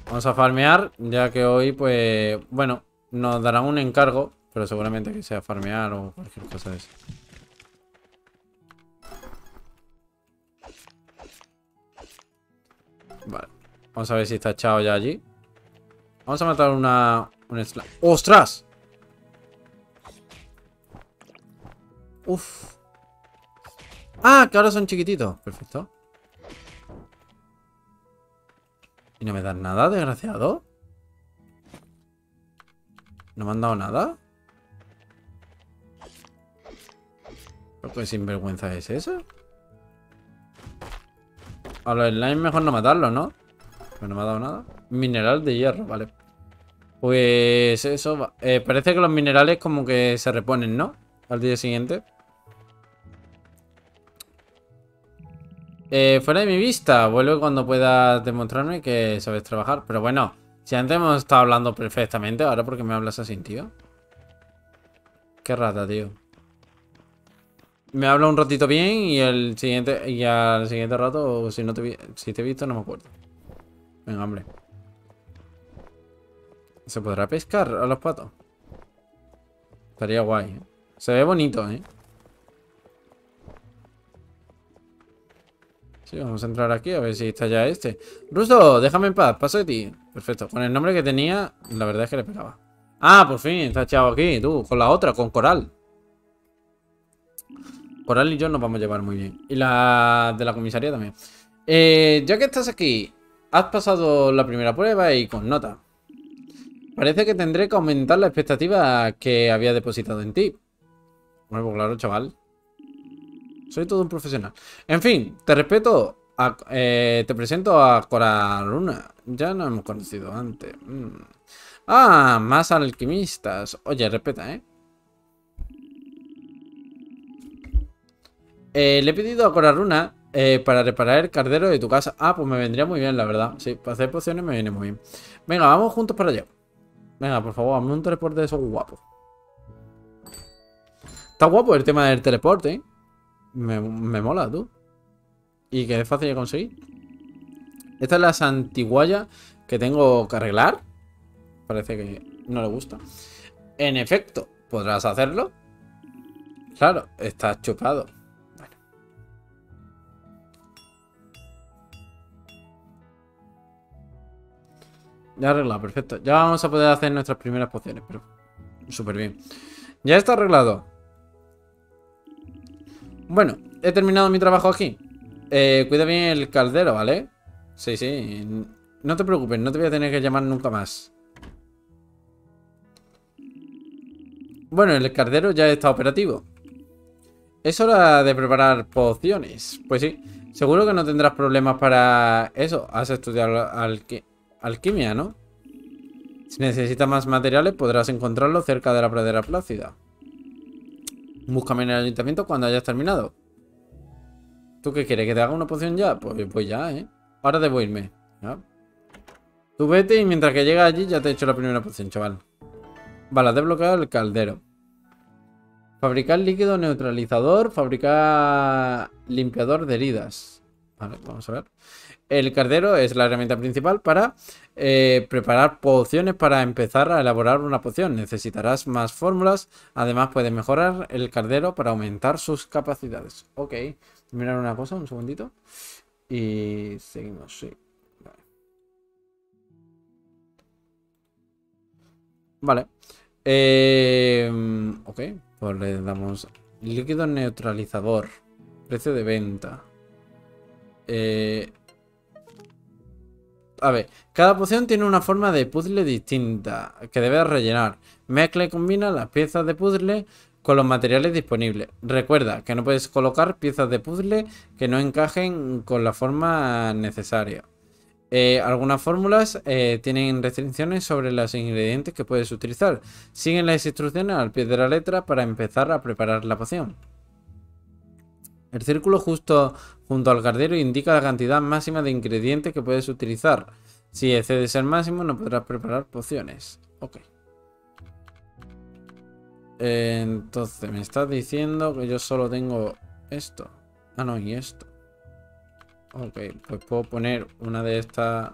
Vamos a farmear, ya que hoy, pues, bueno, nos darán un encargo, pero seguramente que sea farmear o cualquier cosa de eso. Vale, vamos a ver si está Chao ya allí. Vamos a matar una slime. ¡Ostras! ¡Uf! ¡Ah! Que ahora son chiquititos. Perfecto. ¿Y no me dan nada, desgraciado? ¿No me han dado nada? ¿Pero qué sinvergüenza es eso? A los slime mejor no matarlos, ¿no? Pero no me ha dado nada. Mineral de hierro, vale. Pues eso va. Parece que los minerales como que se reponen, ¿no? Al día siguiente. Fuera de mi vista, vuelve cuando puedas demostrarme que sabes trabajar. Pero bueno, si antes hemos estado hablando perfectamente, ahora porque me hablas así, tío. Qué rata, tío. Me habla un ratito bien y al siguiente rato, si te he visto, no me acuerdo. Venga, hombre. ¿Se podrá pescar a los patos? Estaría guay, ¿eh? Se ve bonito, ¿eh? Sí, vamos a entrar aquí a ver si está ya este. Ruso, déjame en paz, paso de ti. Perfecto, con el nombre que tenía, la verdad es que le pegaba. Ah, por fin, está Chao aquí, tú, con la otra, con Coral. Coral y yo nos vamos a llevar muy bien. Y la de la comisaría también. Ya que estás aquí, has pasado la primera prueba y con nota. Parece que tendré que aumentar la expectativa que había depositado en ti. Bueno, claro, chaval. Soy todo un profesional. En fin, te respeto. Te presento a Cora Luna. Ya nos hemos conocido antes. Ah, más alquimistas. Oye, respeta, ¿eh? Le he pedido a Cora Luna para reparar el cardero de tu casa. Ah, pues me vendría muy bien, la verdad. Sí, para hacer pociones me viene muy bien. Venga, vamos juntos para allá. Venga, por favor, hazme un teleporte de esos guapos. Está guapo el tema del teleporte, ¿eh? Me mola, tú. Y que es fácil de conseguir. Esta es la santiguaya que tengo que arreglar. Parece que no le gusta. En efecto, ¿podrás hacerlo? Claro, está chupado. Vale. Ya arreglado, perfecto. Ya vamos a poder hacer nuestras primeras pociones, pero súper bien. Ya está arreglado. Bueno, he terminado mi trabajo aquí. Cuida bien el caldero, ¿vale? Sí, sí. No te preocupes, no te voy a tener que llamar nunca más. Bueno, el caldero ya está operativo. Es hora de preparar pociones. Pues sí, seguro que no tendrás problemas para eso. Has estudiado alquimia, ¿no? Si necesitas más materiales, podrás encontrarlo cerca de la pradera plácida. Búscame en el ayuntamiento cuando hayas terminado. ¿Tú qué quieres? ¿Que te haga una poción ya? Pues ya, ¿eh? Ahora debo irme. ¿Ya? Tú vete y mientras que llegas allí ya te he hecho la primera poción, chaval. Vale, has desbloqueado el caldero. Fabricar líquido neutralizador. Fabricar limpiador de heridas. Vale, vamos a ver. El caldero es la herramienta principal para preparar pociones. Para empezar a elaborar una poción necesitarás más fórmulas. Además puedes mejorar el caldero para aumentar sus capacidades. Ok, mirar una cosa, un segundito. Y seguimos, sí. Vale. Vale. Ok, pues le damos líquido neutralizador. Precio de venta. A ver, cada poción tiene una forma de puzzle distinta que debes rellenar. Mezcla y combina las piezas de puzzle con los materiales disponibles. Recuerda que no puedes colocar piezas de puzzle que no encajen con la forma necesaria. Algunas fórmulas tienen restricciones sobre los ingredientes que puedes utilizar. Siguen las instrucciones al pie de la letra para empezar a preparar la poción. El círculo justo junto al caldero indica la cantidad máxima de ingredientes que puedes utilizar. Si excedes el máximo no podrás preparar pociones. Ok. Entonces me estás diciendo que yo solo tengo esto. Ah, no, y esto. Ok, pues puedo poner una de estas.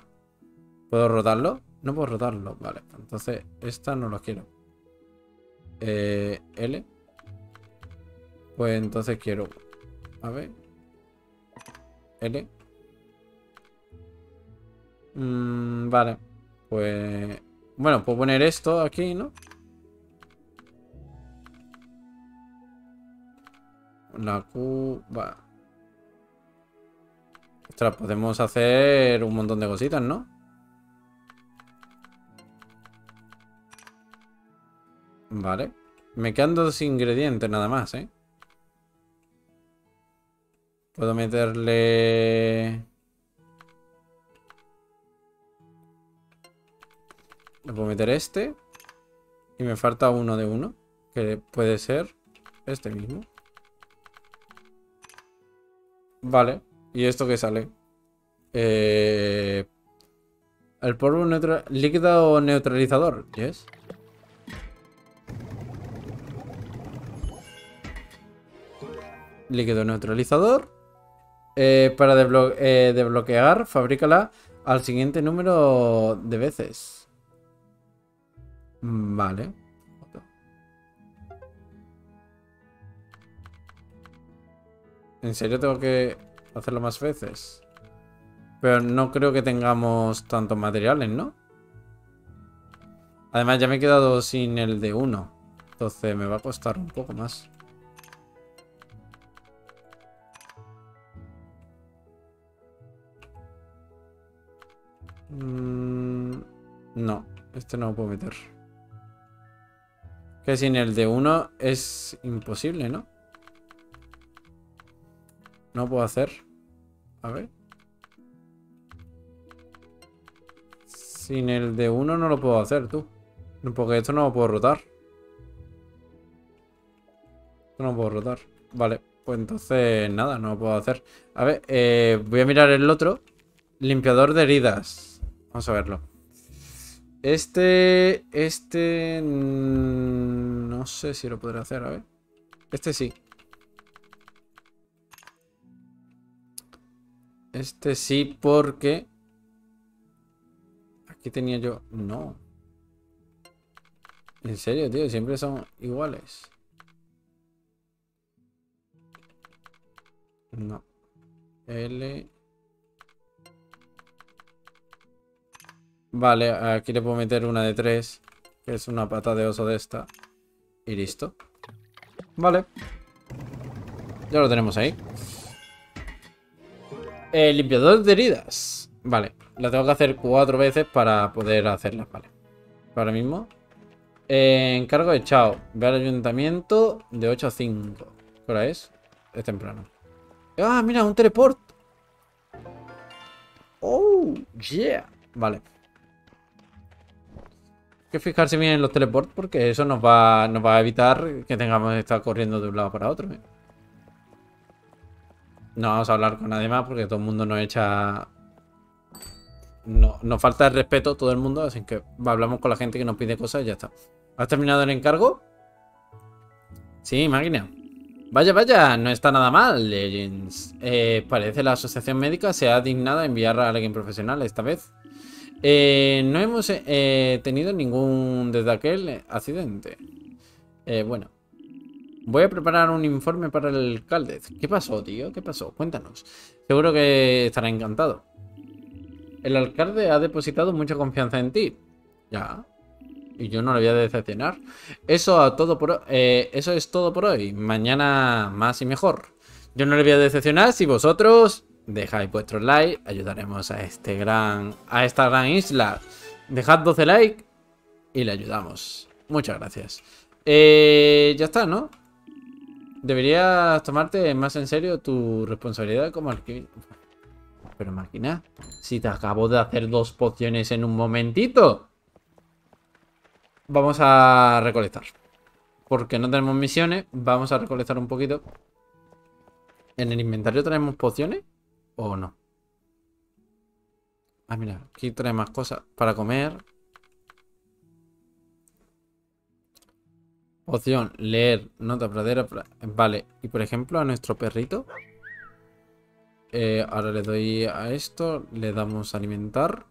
¿Puedo rotarlo? No puedo rotarlo, vale. Entonces, esta no la quiero. L. Pues entonces quiero. A ver. L. Vale. Pues. Bueno, puedo poner esto aquí, ¿no? La Q. Va. Ostras, podemos hacer un montón de cositas, ¿no? Vale. Me quedan dos ingredientes nada más, ¿eh? Puedo meterle... Le puedo meter este. Y me falta uno de uno. Que puede ser este mismo. Vale. ¿Y esto qué sale? El polvo líquido neutralizador. Yes. Líquido neutralizador. Para desbloquear, fabrícala al siguiente número de veces. Vale. ¿En serio tengo que hacerlo más veces? Pero no creo que tengamos tantos materiales, ¿no? Además ya me he quedado sin el de uno. Entonces me va a costar un poco más. No, este no lo puedo meter. Que sin el de uno es imposible, ¿no? No puedo hacer. A ver. Sin el de uno no lo puedo hacer, tú. Porque esto no lo puedo rotar. Esto no lo puedo rotar. Vale, pues entonces nada, no lo puedo hacer. A ver, voy a mirar el otro. Limpiador de heridas. Vamos a verlo. Este... No sé si lo podré hacer, a ver. Este sí. Este sí porque... Aquí tenía yo... No. En serio, tío. Siempre son iguales. No. L... Vale, aquí le puedo meter una de 3, que es una pata de oso de esta. Y listo. Vale. Ya lo tenemos ahí. El limpiador de heridas. Vale, la tengo que hacer 4 veces para poder hacerlas, vale. Ahora mismo. Encargo de Xiao. Ve al ayuntamiento de 8 a 5. ¿Qué hora es? Es temprano. ¡Ah, mira! Un teleport. ¡Oh, yeah! Vale. Hay que fijarse bien en los teleports porque eso nos va a evitar que tengamos que estar corriendo de un lado para otro. No vamos a hablar con nadie más porque todo el mundo nos echa... No, nos falta el respeto todo el mundo, así que hablamos con la gente que nos pide cosas y ya está. ¿Has terminado el encargo? Sí, máquina. Vaya, vaya, no está nada mal, Legends. Parece la asociación médica se ha dignado a enviar a alguien profesional esta vez. No hemos tenido ningún desde aquel accidente. Bueno. Voy a preparar un informe para el Caldez. ¿Qué pasó, tío? ¿Qué pasó? Cuéntanos. Seguro que estará encantado. El alcalde ha depositado mucha confianza en ti. Ya. Y yo no le voy a decepcionar. Eso es todo por hoy. Mañana más y mejor. Yo no le voy a decepcionar. Si vosotros dejáis vuestros likes, ayudaremos a esta gran isla. Dejad 12 likes y le ayudamos. Muchas gracias. Ya está, ¿no? Deberías tomarte más en serio tu responsabilidad como alquimista. Pero máquina, si te acabo de hacer 2 pociones en un momentito. Vamos a recolectar. Porque no tenemos misiones, vamos a recolectar un poquito. ¿En el inventario traemos pociones o no? Ah, mira, aquí trae más cosas para comer. Poción, leer, nota pradera. Vale, y por ejemplo a nuestro perrito... ahora le doy a esto, le damos a alimentar.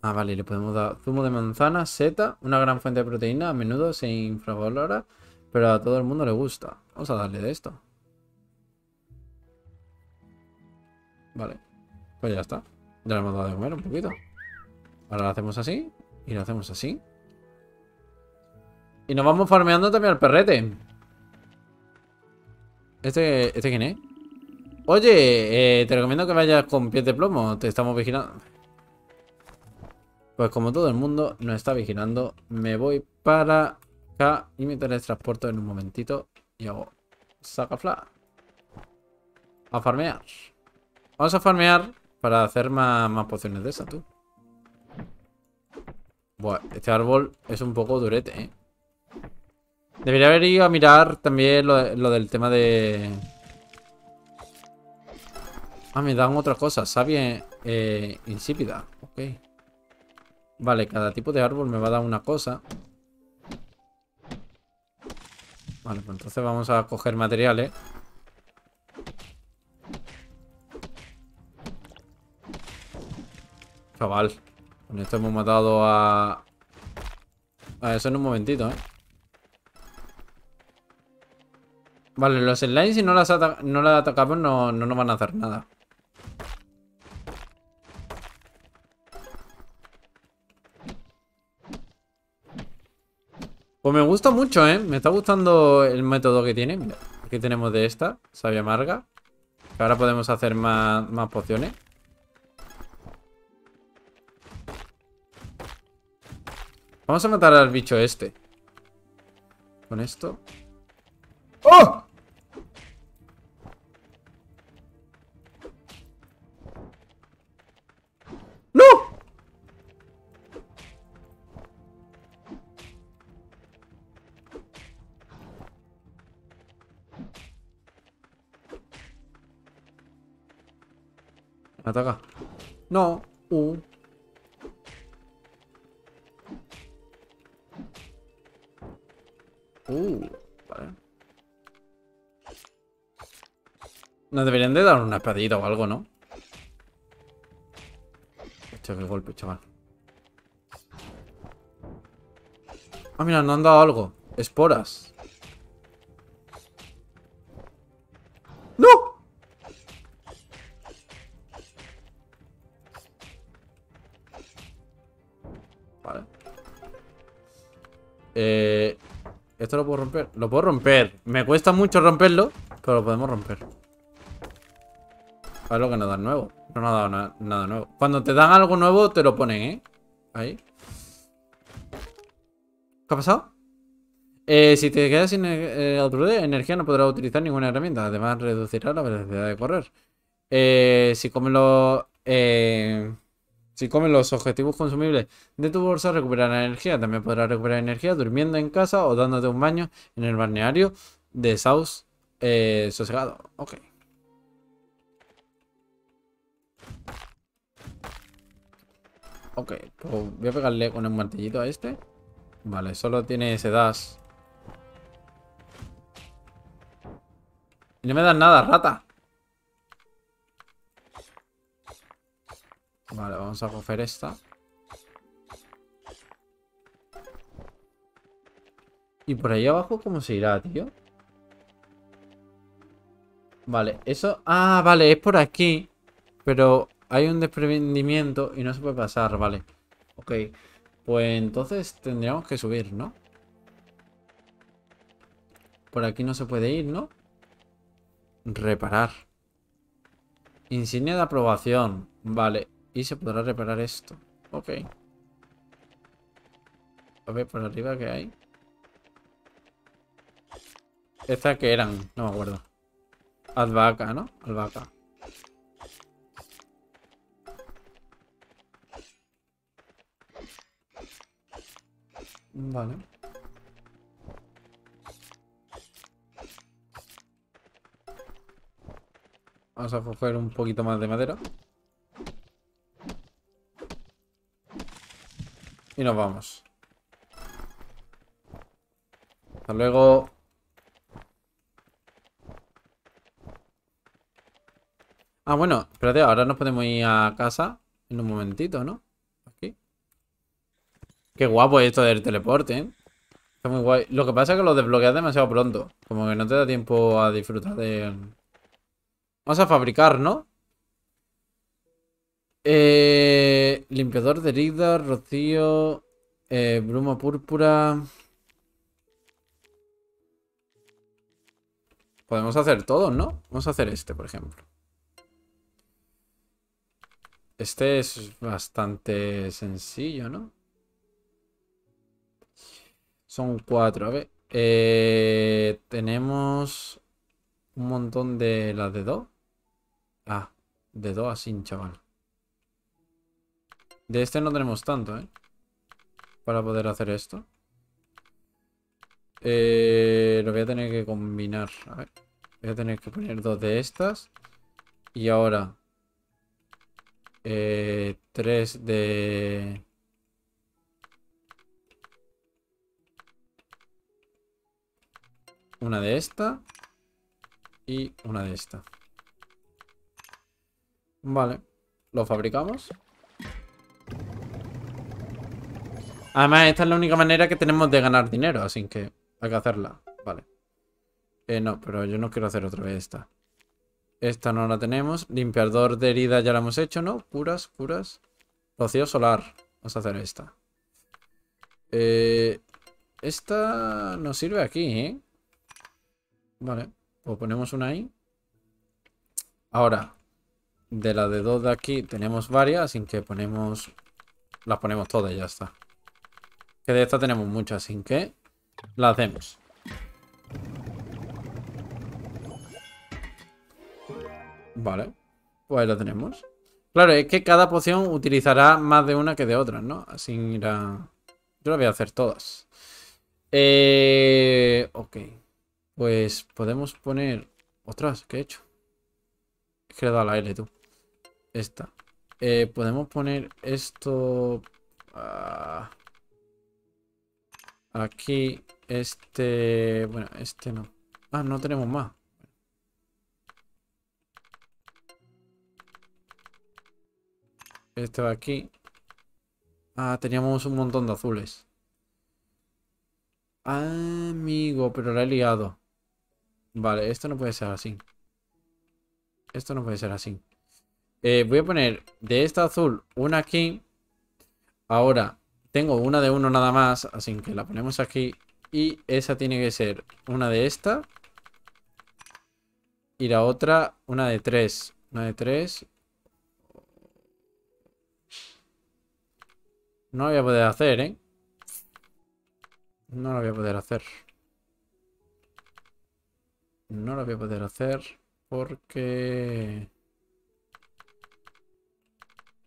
Ah, vale, le podemos dar zumo de manzana, seta, una gran fuente de proteína. A menudo se infravalora, pero a todo el mundo le gusta. Vamos a darle de esto. Vale, pues ya está. Ya le hemos dado de comer un poquito. Ahora lo hacemos así, y lo hacemos así. Y nos vamos farmeando también al perrete. ¿Este quién es? Oye, te recomiendo que vayas con pies de plomo. Te estamos vigilando. Pues como todo el mundo nos está vigilando, me voy para acá y me teletransporto en un momentito. Y hago sacafla. A farmear. Vamos a farmear para hacer más pociones de esa, tú. Bueno, este árbol es un poco durete, ¿eh? Debería haber ido a mirar también lo del tema de... Ah, me dan otra cosa, savia insípida. Ok. Vale, cada tipo de árbol me va a dar una cosa. Vale, pues entonces vamos a coger materiales. Chaval. Con esto hemos matado a... eso en un momentito, ¿eh? Vale, los slimes si no las atacamos no nos van a hacer nada. Pues me gusta mucho, ¿eh? Me está gustando el método que tiene. Mira, aquí tenemos de esta, savia amarga. Ahora podemos hacer más pociones. Vamos a matar al bicho este. Con esto. ¡Oh! ¡No! Ataca. No. Vale. Nos deberían de dar una espadita o algo, ¿no? Hostia, qué golpe, chaval. Ah, mira, nos han dado algo. Esporas. ¡No! ¿Esto lo puedo romper? Lo puedo romper. Me cuesta mucho romperlo, pero lo podemos romper. A ver lo que nos dan nuevo. No nos ha dado nada nuevo. Cuando te dan algo nuevo te lo ponen, ¿eh? Ahí. ¿Qué ha pasado? Si te quedas sin energía no podrás utilizar ninguna herramienta. Además reducirá la velocidad de correr. Si comen los objetivos consumibles de tu bolsa, recuperarás energía. También podrás recuperar energía durmiendo en casa o dándote un baño en el balneario de South Sosegado. Ok. Ok, pues voy a pegarle con un martillito a este. Vale, solo tiene ese dash. Y no me dan nada, rata. Vale, vamos a coger esta. ¿Y por ahí abajo cómo se irá, tío? Vale, eso... Ah, vale, es por aquí. Pero hay un desprendimiento y no se puede pasar, vale. Ok, pues entonces tendríamos que subir, ¿no? Por aquí no se puede ir, ¿no? Reparar. Insignia de aprobación. Vale. Y se podrá reparar esto. Ok. A ver, por arriba, ¿qué hay? Estas que eran, no me acuerdo. Albahaca, ¿no? Albahaca. Vale. Vamos a coger un poquito más de madera. Y nos vamos. Hasta luego. Ah, bueno, espérate, ahora nos podemos ir a casa en un momentito, ¿no? Aquí. Qué guapo esto del teleporte, ¿eh? Está muy guay. Lo que pasa es que lo desbloqueas demasiado pronto. Como que no te da tiempo a disfrutar de... Vamos a fabricar, ¿no? Limpiador de heridas, rocío, bruma púrpura. Podemos hacer todos, ¿no? Vamos a hacer este, por ejemplo. Este es bastante sencillo, ¿no? Son 4, a ver. Tenemos un montón de las de 2. Ah, de 2 así, chaval. De este no tenemos tanto, ¿eh? Para poder hacer esto. Lo voy a tener que combinar. A ver. Voy a tener que poner 2 de estas. Y ahora... 3 de... Una de esta. Y una de esta. Vale. Lo fabricamos. Además, esta es la única manera que tenemos de ganar dinero, así que hay que hacerla. Vale. No, pero yo no quiero hacer otra vez esta. Esta no la tenemos. Limpiador de heridas ya la hemos hecho, ¿no? Curas, curas. Rocío solar. Vamos a hacer esta. Esta nos sirve aquí, ¿eh? Vale. Pues ponemos una ahí. Ahora, de la de 2 de aquí tenemos varias, así que ponemos... Las ponemos todas y ya está. Que de esta tenemos muchas, sin que la hacemos. Vale, pues ahí la tenemos. Claro, es que cada poción utilizará más de una que de otra, ¿no? Así ir a... Yo las voy a hacer todas. Ok. Pues podemos poner... Ostras, ¿qué he hecho? Es que le he dado a la L, tú. Esta. Podemos poner esto... Aquí, este... Bueno, este no. Ah, no tenemos más. Este va aquí. Ah, teníamos un montón de azules. Amigo, pero la he liado. Vale, esto no puede ser así. Esto no puede ser así. Voy a poner de esta azul una aquí. Ahora... Tengo una de uno nada más, así que la ponemos aquí. Y esa tiene que ser una de esta. Y la otra, una de tres. Una de tres. No lo voy a poder hacer, ¿eh? No lo voy a poder hacer. No lo voy a poder hacer porque...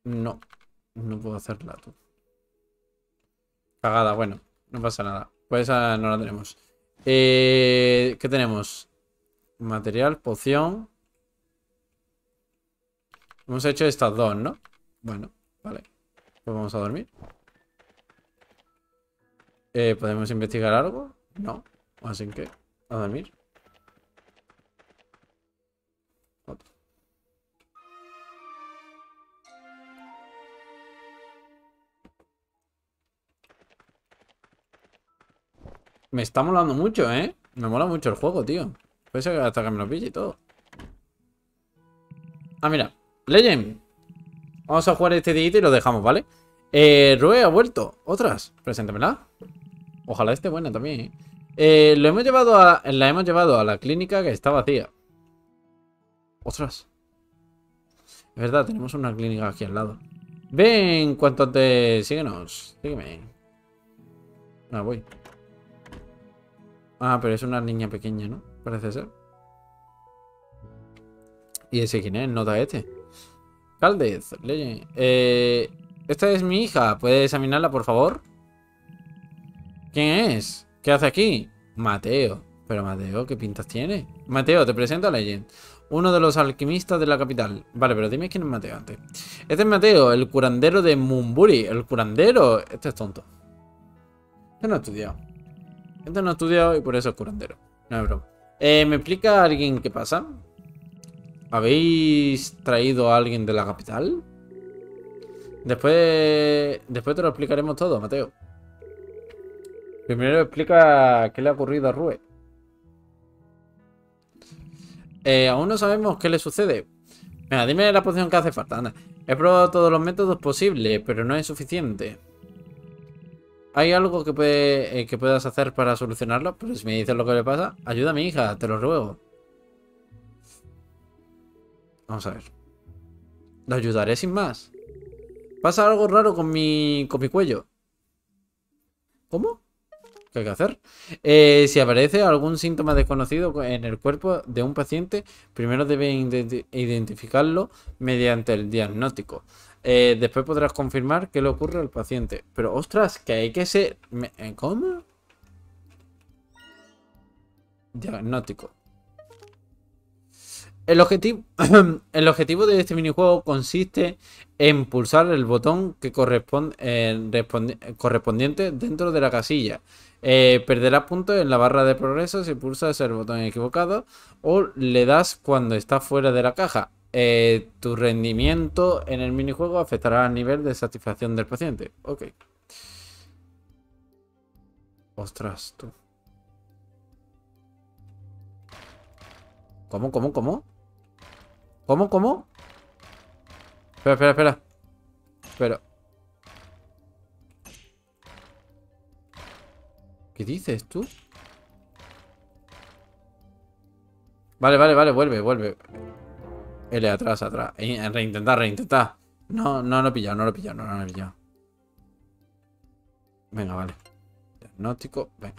No. No puedo hacerla, tú. Cagada, bueno. No pasa nada. Pues esa no la tenemos. ¿Qué tenemos? Material, poción. Hemos hecho estas dos, ¿no? Bueno, vale. Pues vamos a dormir. ¿Podemos investigar algo? No. Así que, a dormir. Otro. Me está molando mucho, ¿eh? Me mola mucho el juego, tío. Puede ser hasta que me lo pille y todo. Ah, mira. Leyend. Vamos a jugar este día y lo dejamos, ¿vale? Rue ha vuelto. Otras. Preséntamela. Ojalá esté buena también, ¿eh? La hemos llevado a la clínica que está vacía. Ostras. Es verdad, tenemos una clínica aquí al lado. Ven, cuanto antes. Síguenos. Sígueme. Ah, voy. Ah, pero es una niña pequeña, ¿no? Parece ser. ¿Y ese quién es? Nota este. Caldez. Leyend. Esta es mi hija. ¿Puede examinarla, por favor? ¿Quién es? ¿Qué hace aquí? Mateo. Pero Mateo, ¿qué pintas tiene? Mateo, te presento a Leyend. Uno de los alquimistas de la capital. Vale, pero dime quién es Mateo antes. Este es Mateo, el curandero de Mumburi. El curandero. Este es tonto. Este no ha estudiado. Este no ha estudiado y por eso es curandero. No es broma. ¿Me explica alguien qué pasa? ¿Habéis traído a alguien de la capital? Después te lo explicaremos todo, Mateo. Primero explica qué le ha ocurrido a Rue. Aún no sabemos qué le sucede. Mira, dime la poción que hace falta, anda. He probado todos los métodos posibles, pero no es suficiente. ¿Hay algo que puedas hacer para solucionarlo? Pero si me dices lo que le pasa, ayúdame, hija, te lo ruego. Vamos a ver. Lo ayudaré sin más. Pasa algo raro con mi cuello. ¿Cómo? ¿Qué hay que hacer? Si aparece algún síntoma desconocido en el cuerpo de un paciente, primero debe identificarlo mediante el diagnóstico. Después podrás confirmar qué le ocurre al paciente. Pero, ostras, que hay que ser... ¿Cómo? Diagnóstico. El objetivo de este minijuego consiste en pulsar el botón que corresponde correspondiente dentro de la casilla. Perderás puntos en la barra de progreso si pulsas el botón equivocado o le das cuando está fuera de la caja. Tu rendimiento en el minijuego afectará al nivel de satisfacción del paciente. Ok. Ostras, tú. ¿Cómo? ¿Cómo? Espera. ¿Qué dices tú? Vale, vuelve. L, atrás. Reintentá. No lo he pillado. Venga, vale. Diagnóstico, venga.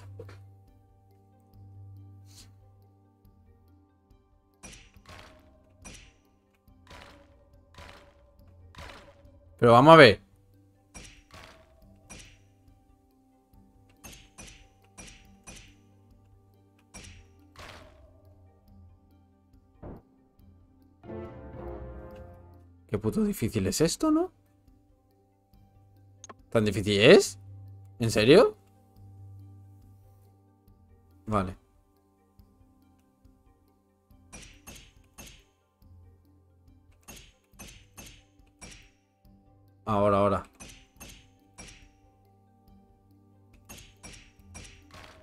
Pero vamos a ver. Qué puto difícil es esto, ¿no? ¿Tan difícil es? ¿En serio? Vale. Ahora.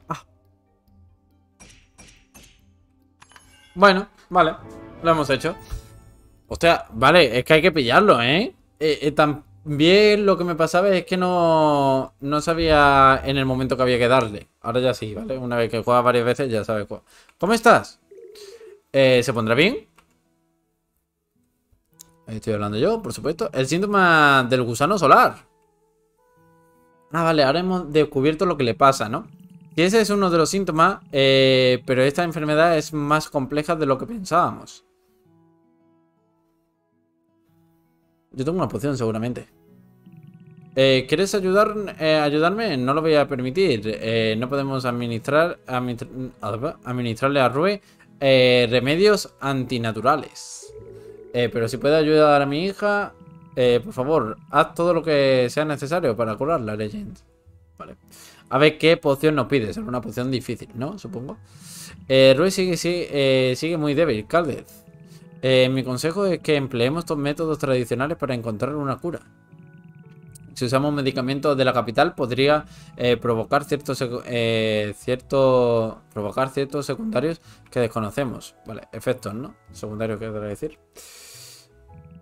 Ah. Bueno, vale. Lo hemos hecho. Hostia, vale, es que hay que pillarlo, ¿eh? Tan Bien, lo que me pasaba es que no sabía en el momento que había que darle. Ahora ya sí, ¿vale? Una vez que juegas varias veces ya sabes cuál. ¿Cómo estás? ¿Se pondrá bien? Estoy hablando yo, por supuesto. El síntoma del gusano solar. Ah, vale, ahora hemos descubierto lo que le pasa, ¿no? Y ese es uno de los síntomas, pero esta enfermedad es más compleja de lo que pensábamos. Yo tengo una poción, seguramente. ¿Quieres ayudarme? No lo voy a permitir. No podemos administrarle a Rue remedios antinaturales. Pero si puede ayudar a mi hija, por favor, haz todo lo que sea necesario para curar la Leyend. Vale. A ver qué poción nos pides. Será una poción difícil, ¿no? Supongo. Rue sigue muy débil, Caldez. Mi consejo es que empleemos estos métodos tradicionales para encontrar una cura. Si usamos medicamentos de la capital, podría provocar ciertos secundarios que desconocemos. Vale, efectos, ¿no? Secundarios, ¿qué quiero decir?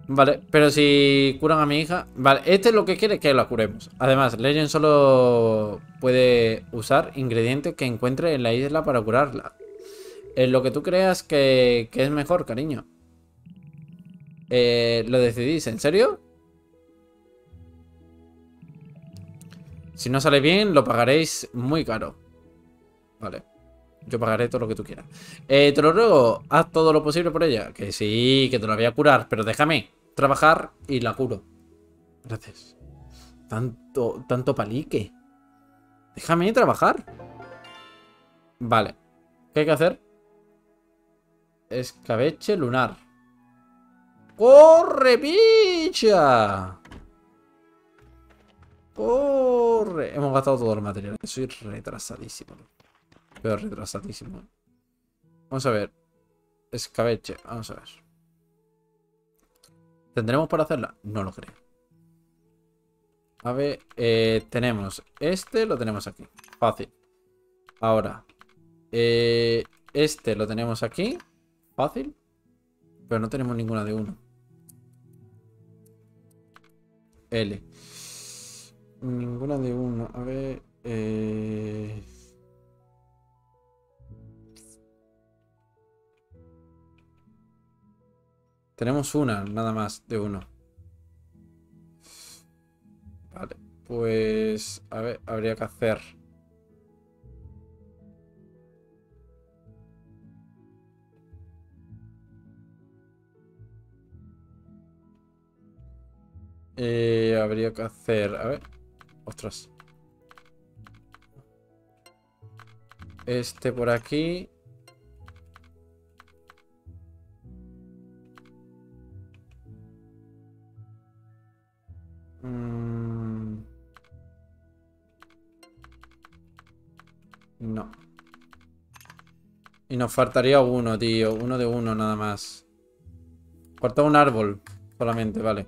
Vale, pero si curan a mi hija... Vale, este es lo que quiere, que la curemos. Además, Legend solo puede usar ingredientes que encuentre en la isla para curarla. En lo que tú creas que es mejor, cariño. Lo decidís, ¿en serio? Si no sale bien, lo pagaréis muy caro. Vale. Yo pagaré todo lo que tú quieras. Te lo ruego, haz todo lo posible por ella. Que sí, que te la voy a curar, pero déjame trabajar y la curo. Gracias. Tanto palique. Déjame trabajar. Vale. ¿Qué hay que hacer? Escabeche lunar. ¡Corre, picha! ¡Corre! Hemos gastado todo el material. Soy retrasadísimo. Pero retrasadísimo. Vamos a ver. Escabeche. Vamos a ver. ¿Tendremos para hacerla? No lo creo. A ver. Tenemos. Este lo tenemos aquí. Fácil. Ahora. Este lo tenemos aquí. Fácil. Pero no tenemos ninguna de uno. L. Ninguna de uno. A ver. Tenemos una, nada más, de uno. Vale. Pues... A ver, habría que hacer... habría que hacer... A ver... Ostras. Este por aquí. No. Y nos faltaría uno, tío. Uno de uno nada más. Corta un árbol solamente, vale.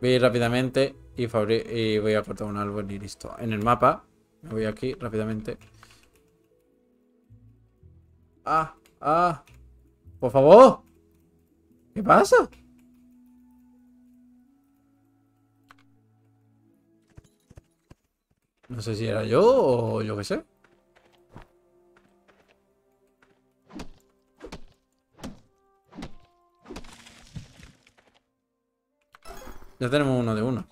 Voy a ir rápidamente y voy a cortar un árbol y listo. En el mapa, me voy aquí rápidamente. ¡Ah! ¡Ah! ¡Por favor! ¿Qué pasa? No sé si era yo o yo qué sé. Ya tenemos uno de uno.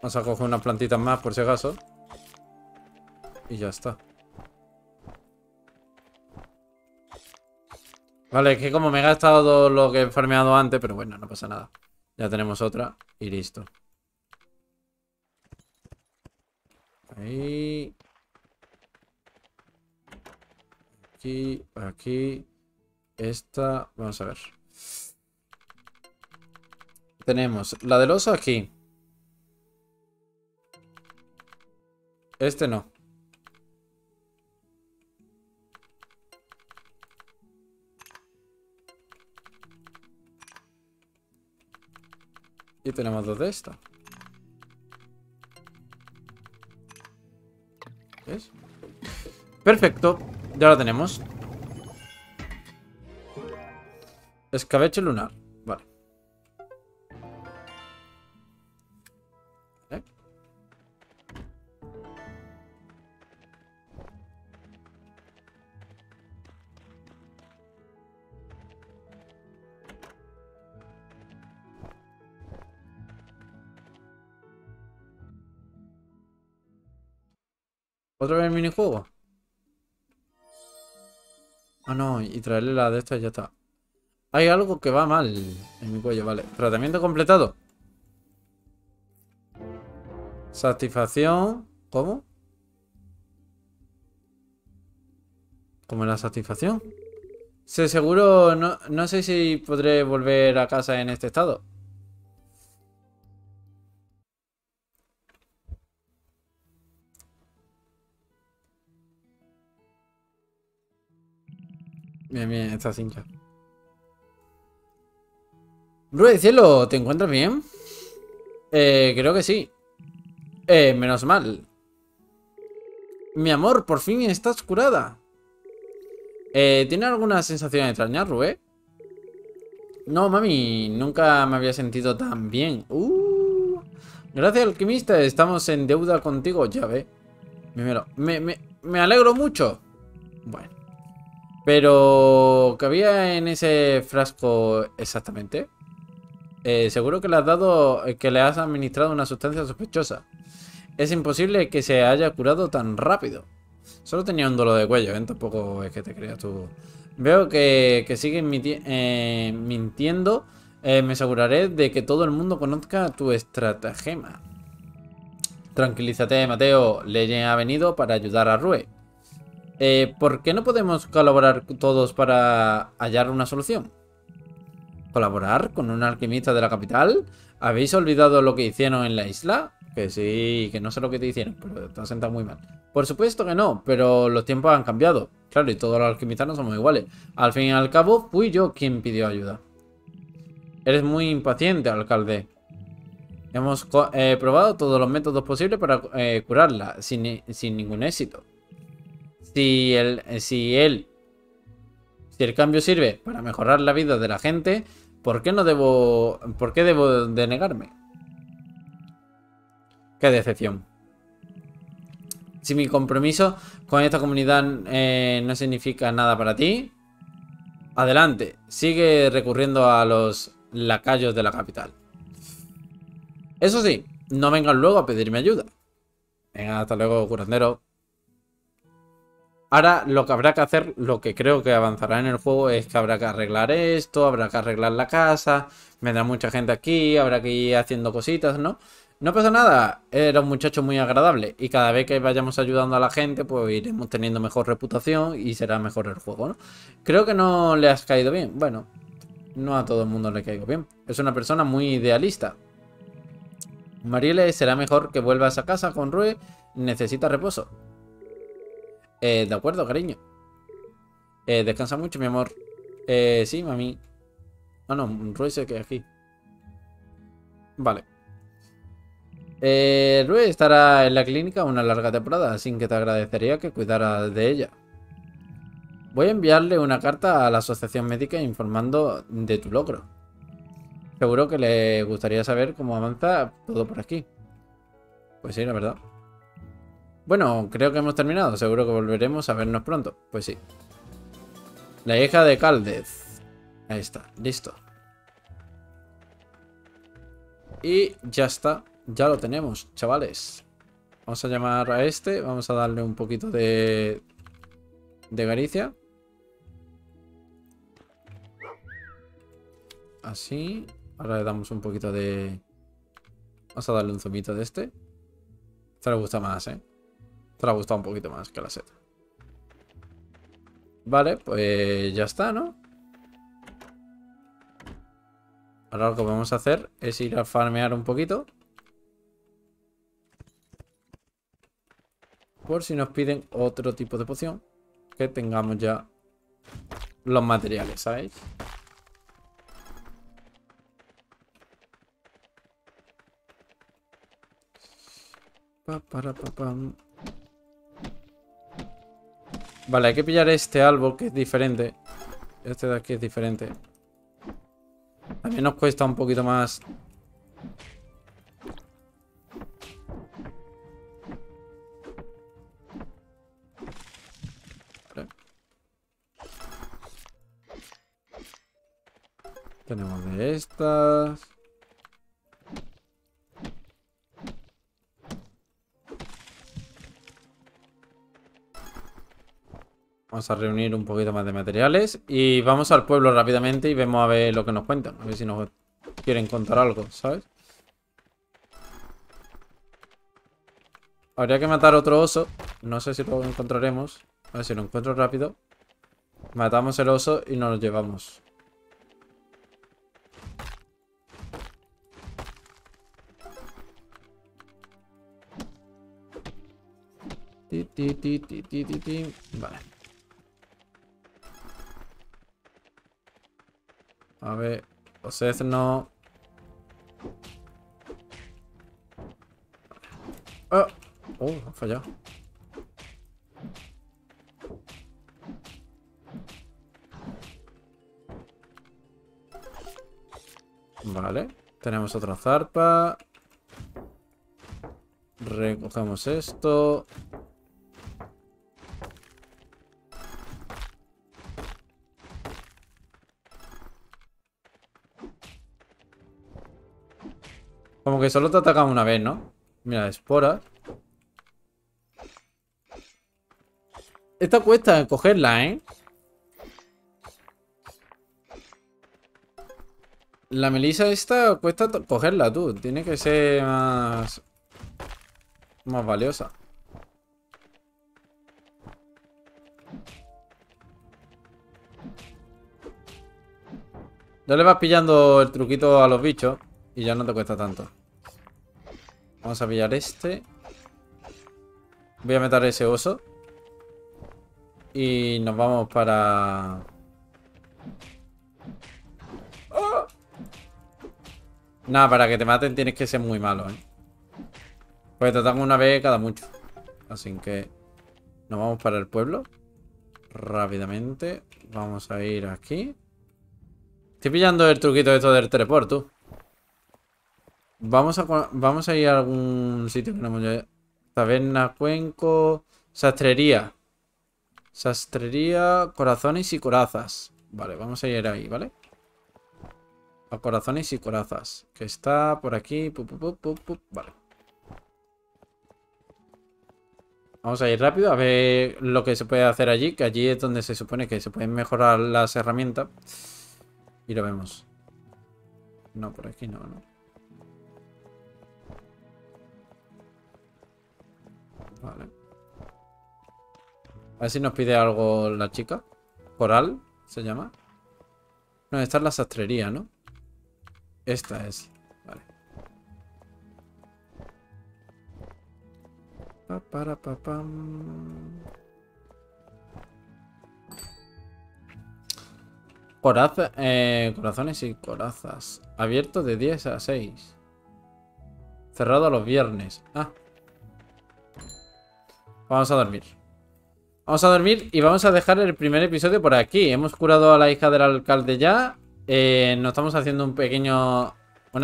Vamos a coger unas plantitas más por si acaso. Y ya está. Vale, es que como me he gastado todo lo que he farmeado antes, pero bueno, no pasa nada. Ya tenemos otra y listo. Ahí. Aquí, aquí. Esta, vamos a ver. Tenemos la del oso aquí. Este no. Y tenemos dos de esta. ¿Ves? Perfecto, ya la tenemos. Escabeche lunar. Vale. ¿Otra vez el minijuego? Ah, no, y traerle la de estas y ya está. Hay algo que va mal en mi cuello, vale. Tratamiento completado. Satisfacción. ¿Cómo? ¿Cómo es la satisfacción? Se seguro, no sé si podré volver a casa en este estado. Bien, bien, esta cincha. Rue, cielo, ¿te encuentras bien? Creo que sí. Menos mal. Mi amor, por fin estás curada. ¿Tienes alguna sensación extraña, Rue? No, mami, nunca me había sentido tan bien. Gracias, alquimista, estamos en deuda contigo, ya ve. Me alegro mucho. Bueno. Pero, ¿qué había en ese frasco exactamente? Seguro que le has dado, que le has administrado una sustancia sospechosa. Es imposible que se haya curado tan rápido. Solo tenía un dolor de cuello, ¿eh? Tampoco es que te creas tú. Veo que siguen mintiendo. Me aseguraré de que todo el mundo conozca tu estratagema. Tranquilízate, Mateo. Leyend ha venido para ayudar a Rue. ¿Por qué no podemos colaborar todos para hallar una solución? ¿Colaborar con un alquimista de la capital? ¿Habéis olvidado lo que hicieron en la isla? Que sí, que no sé lo que te hicieron, pero te has sentado muy mal. Por supuesto que no, pero los tiempos han cambiado. Claro, y todos los alquimistas no somos iguales. Al fin y al cabo, fui yo quien pidió ayuda. Eres muy impaciente, alcalde. Hemos probado todos los métodos posibles para curarla, sin ningún éxito. Si el cambio sirve para mejorar la vida de la gente, ¿por qué debo denegarme? Qué decepción. Si mi compromiso con esta comunidad no significa nada para ti, adelante, sigue recurriendo a los lacayos de la capital. Eso sí, no vengan luego a pedirme ayuda. Venga, hasta luego, curandero. Ahora lo que habrá que hacer, lo que creo que avanzará en el juego, es que habrá que arreglar esto, habrá que arreglar la casa, vendrá mucha gente aquí, habrá que ir haciendo cositas, ¿no? No pasa nada, era un muchacho muy agradable y cada vez que vayamos ayudando a la gente, pues iremos teniendo mejor reputación y será mejor el juego, ¿no? Creo que no le has caído bien, bueno, no a todo el mundo le caigo bien, es una persona muy idealista. Marielle, será mejor que vuelvas a casa con Rue, necesita reposo. De acuerdo, cariño. Descansa mucho, mi amor. Sí, mami. Ah, no, Rue se queda aquí. Vale. Rue estará en la clínica una larga temporada, así que te agradecería que cuidaras de ella. Voy a enviarle una carta a la asociación médica informando de tu logro. Seguro que le gustaría saber cómo avanza todo por aquí. Pues sí, la verdad. Bueno, creo que hemos terminado. Seguro que volveremos a vernos pronto. Pues sí. La hija de Caldez. Ahí está. Listo. Y ya está. Ya lo tenemos, chavales. Vamos a llamar a este. Vamos a darle un poquito de caricia. Así. Ahora le damos un poquito de... Vamos a darle un zoomito de este. Esta le gusta más, ¿eh? Te ha gustado un poquito más que la seta. Vale, pues ya está, ¿no? Ahora lo que vamos a hacer es ir a farmear un poquito. Por si nos piden otro tipo de poción. Que tengamos ya los materiales, ¿sabéis? Pa, para, pa, pam. Vale, hay que pillar este árbol que es diferente. Este de aquí es diferente. También nos cuesta un poquito más. Vale. Tenemos de estas. Vamos a reunir un poquito más de materiales y vamos al pueblo rápidamente y vemos a ver lo que nos cuentan. A ver si nos quieren contar algo, ¿sabes? Habría que matar otro oso. No sé si lo encontraremos. A ver si lo encuentro rápido. Matamos el oso y nos lo llevamos. Vale. A ver, osezno. Oh, ha fallado. Vale, tenemos otra zarpa. Recogemos esto. Como que solo te atacan una vez, ¿no? Mira, esporas. Esta cuesta cogerla, ¿eh? La melisa esta cuesta cogerla, tú. Tiene que ser más... más valiosa. Ya le vas pillando el truquito a los bichos y ya no te cuesta tanto. Vamos a pillar este. Voy a matar ese oso. Y nos vamos para... ¡Oh! Nada, para que te maten tienes que ser muy malo, ¿eh? Pues te atacan una vez cada mucho. Así que... nos vamos para el pueblo. Rápidamente. Vamos a ir aquí. Estoy pillando el truquito esto del teleport, tú. Vamos a ir a algún sitio que no hemos llegado. Taberna, cuenco, sastrería. Sastrería, corazones y corazas. Vale, vamos a ir ahí, ¿vale? A corazones y corazas. Que está por aquí. Vale. Vamos a ir rápido a ver lo que se puede hacer allí. Que allí es donde se supone que se pueden mejorar las herramientas. Y lo vemos. No, por aquí no, no. Vale. A ver si nos pide algo la chica. Coral, se llama. No, esta es la sastrería, ¿no? Esta es. Vale. Pa, para, pa, pam. Coraza, corazones y corazas. Abierto de 10 a 6. Cerrado los viernes. Ah. Vamos a dormir. Vamos a dormir y vamos a dejar el primer episodio por aquí. Hemos curado a la hija del alcalde ya. Nos estamos haciendo una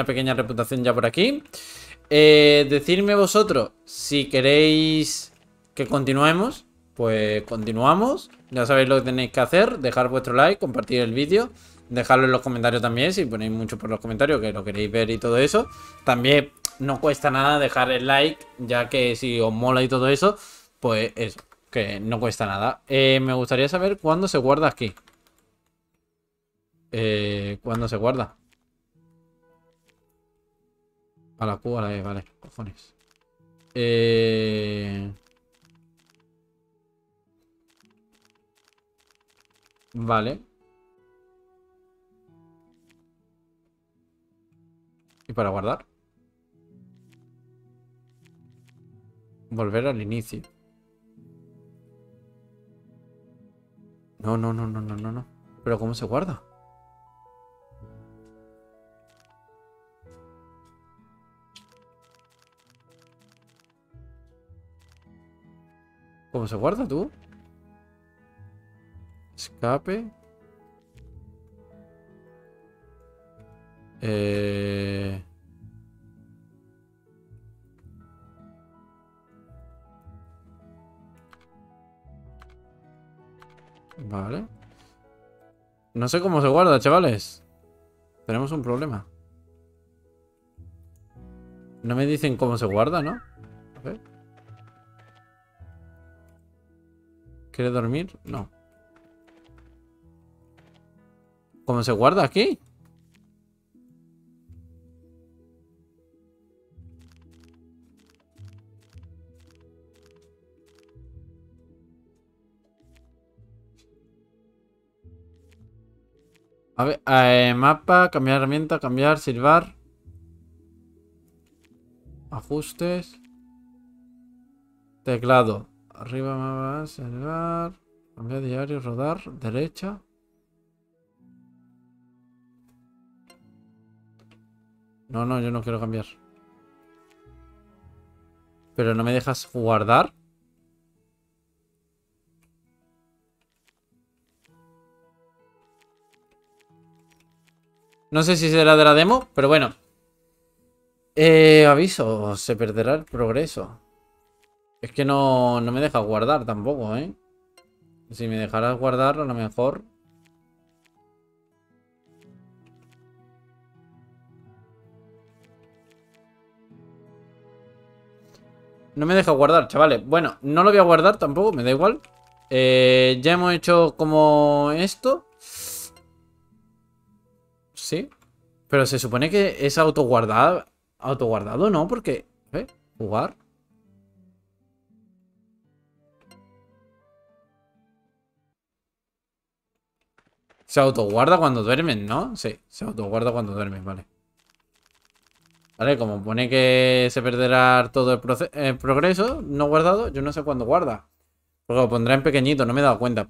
pequeña reputación ya por aquí. Decidme vosotros si queréis que continuemos. Pues continuamos. Ya sabéis lo que tenéis que hacer. Dejar vuestro like, compartir el vídeo. Dejadlo en los comentarios también. Si ponéis mucho por los comentarios que lo queréis ver y todo eso. También no cuesta nada dejar el like. Ya que si os mola y todo eso, pues eso, que no cuesta nada. Me gustaría saber cuándo se guarda aquí. ¿Cuándo se guarda? A la Q, a la E, vale, cojones. Vale. ¿Y para guardar? Volver al inicio. No, no, no, no, no, no, no. ¿Pero cómo se guarda? ¿Cómo se guarda, tú? Escape. Vale. No sé cómo se guarda, chavales. Tenemos un problema. No me dicen cómo se guarda, ¿no? A ver. ¿Quiere dormir? No. ¿Cómo se guarda aquí? A ver, mapa, cambiar herramienta, cambiar, silbar. Ajustes. Teclado. Arriba, mapa, silbar. Cambiar diario, rodar, derecha. No, no, yo no quiero cambiar. ¿Pero no me dejas guardar? No sé si será de la demo, pero bueno. Aviso, se perderá el progreso. Es que no me deja guardar tampoco, ¿eh? Si me dejaras guardar, a lo mejor... No me deja guardar, chavales. Bueno, no lo voy a guardar tampoco, me da igual. Ya hemos hecho como esto. Sí, pero se supone que es autoguardado, ¿no? Porque, jugar. Se autoguarda cuando duermen, ¿no? Sí, se autoguarda cuando duermen, vale. Vale, como pone que se perderá todo el progreso no guardado, yo no sé cuándo guarda. Porque lo pondrá en pequeñito, no me he dado cuenta.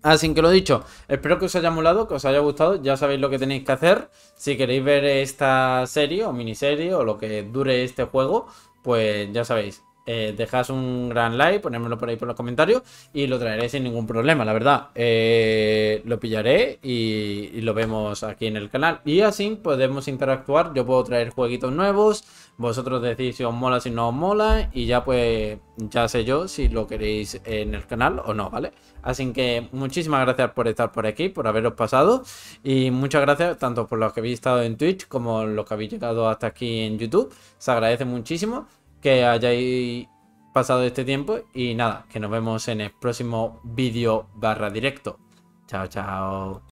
Así que lo dicho, espero que os haya molado, que os haya gustado, ya sabéis lo que tenéis que hacer. Si queréis ver esta serie o miniserie o lo que dure este juego, pues ya sabéis, dejad un gran like, ponérmelo por ahí por los comentarios y lo traeré sin ningún problema, la verdad. Lo pillaré y lo vemos aquí en el canal. Y así podemos interactuar, yo puedo traer jueguitos nuevos, vosotros decís si os mola, si no os mola y ya pues ya sé yo si lo queréis en el canal o no, ¿vale? Así que muchísimas gracias por estar por aquí, por haberos pasado y muchas gracias tanto por los que habéis estado en Twitch como los que habéis llegado hasta aquí en YouTube. Se agradece muchísimo que hayáis pasado este tiempo y nada, que nos vemos en el próximo vídeo / directo. Chao, chao.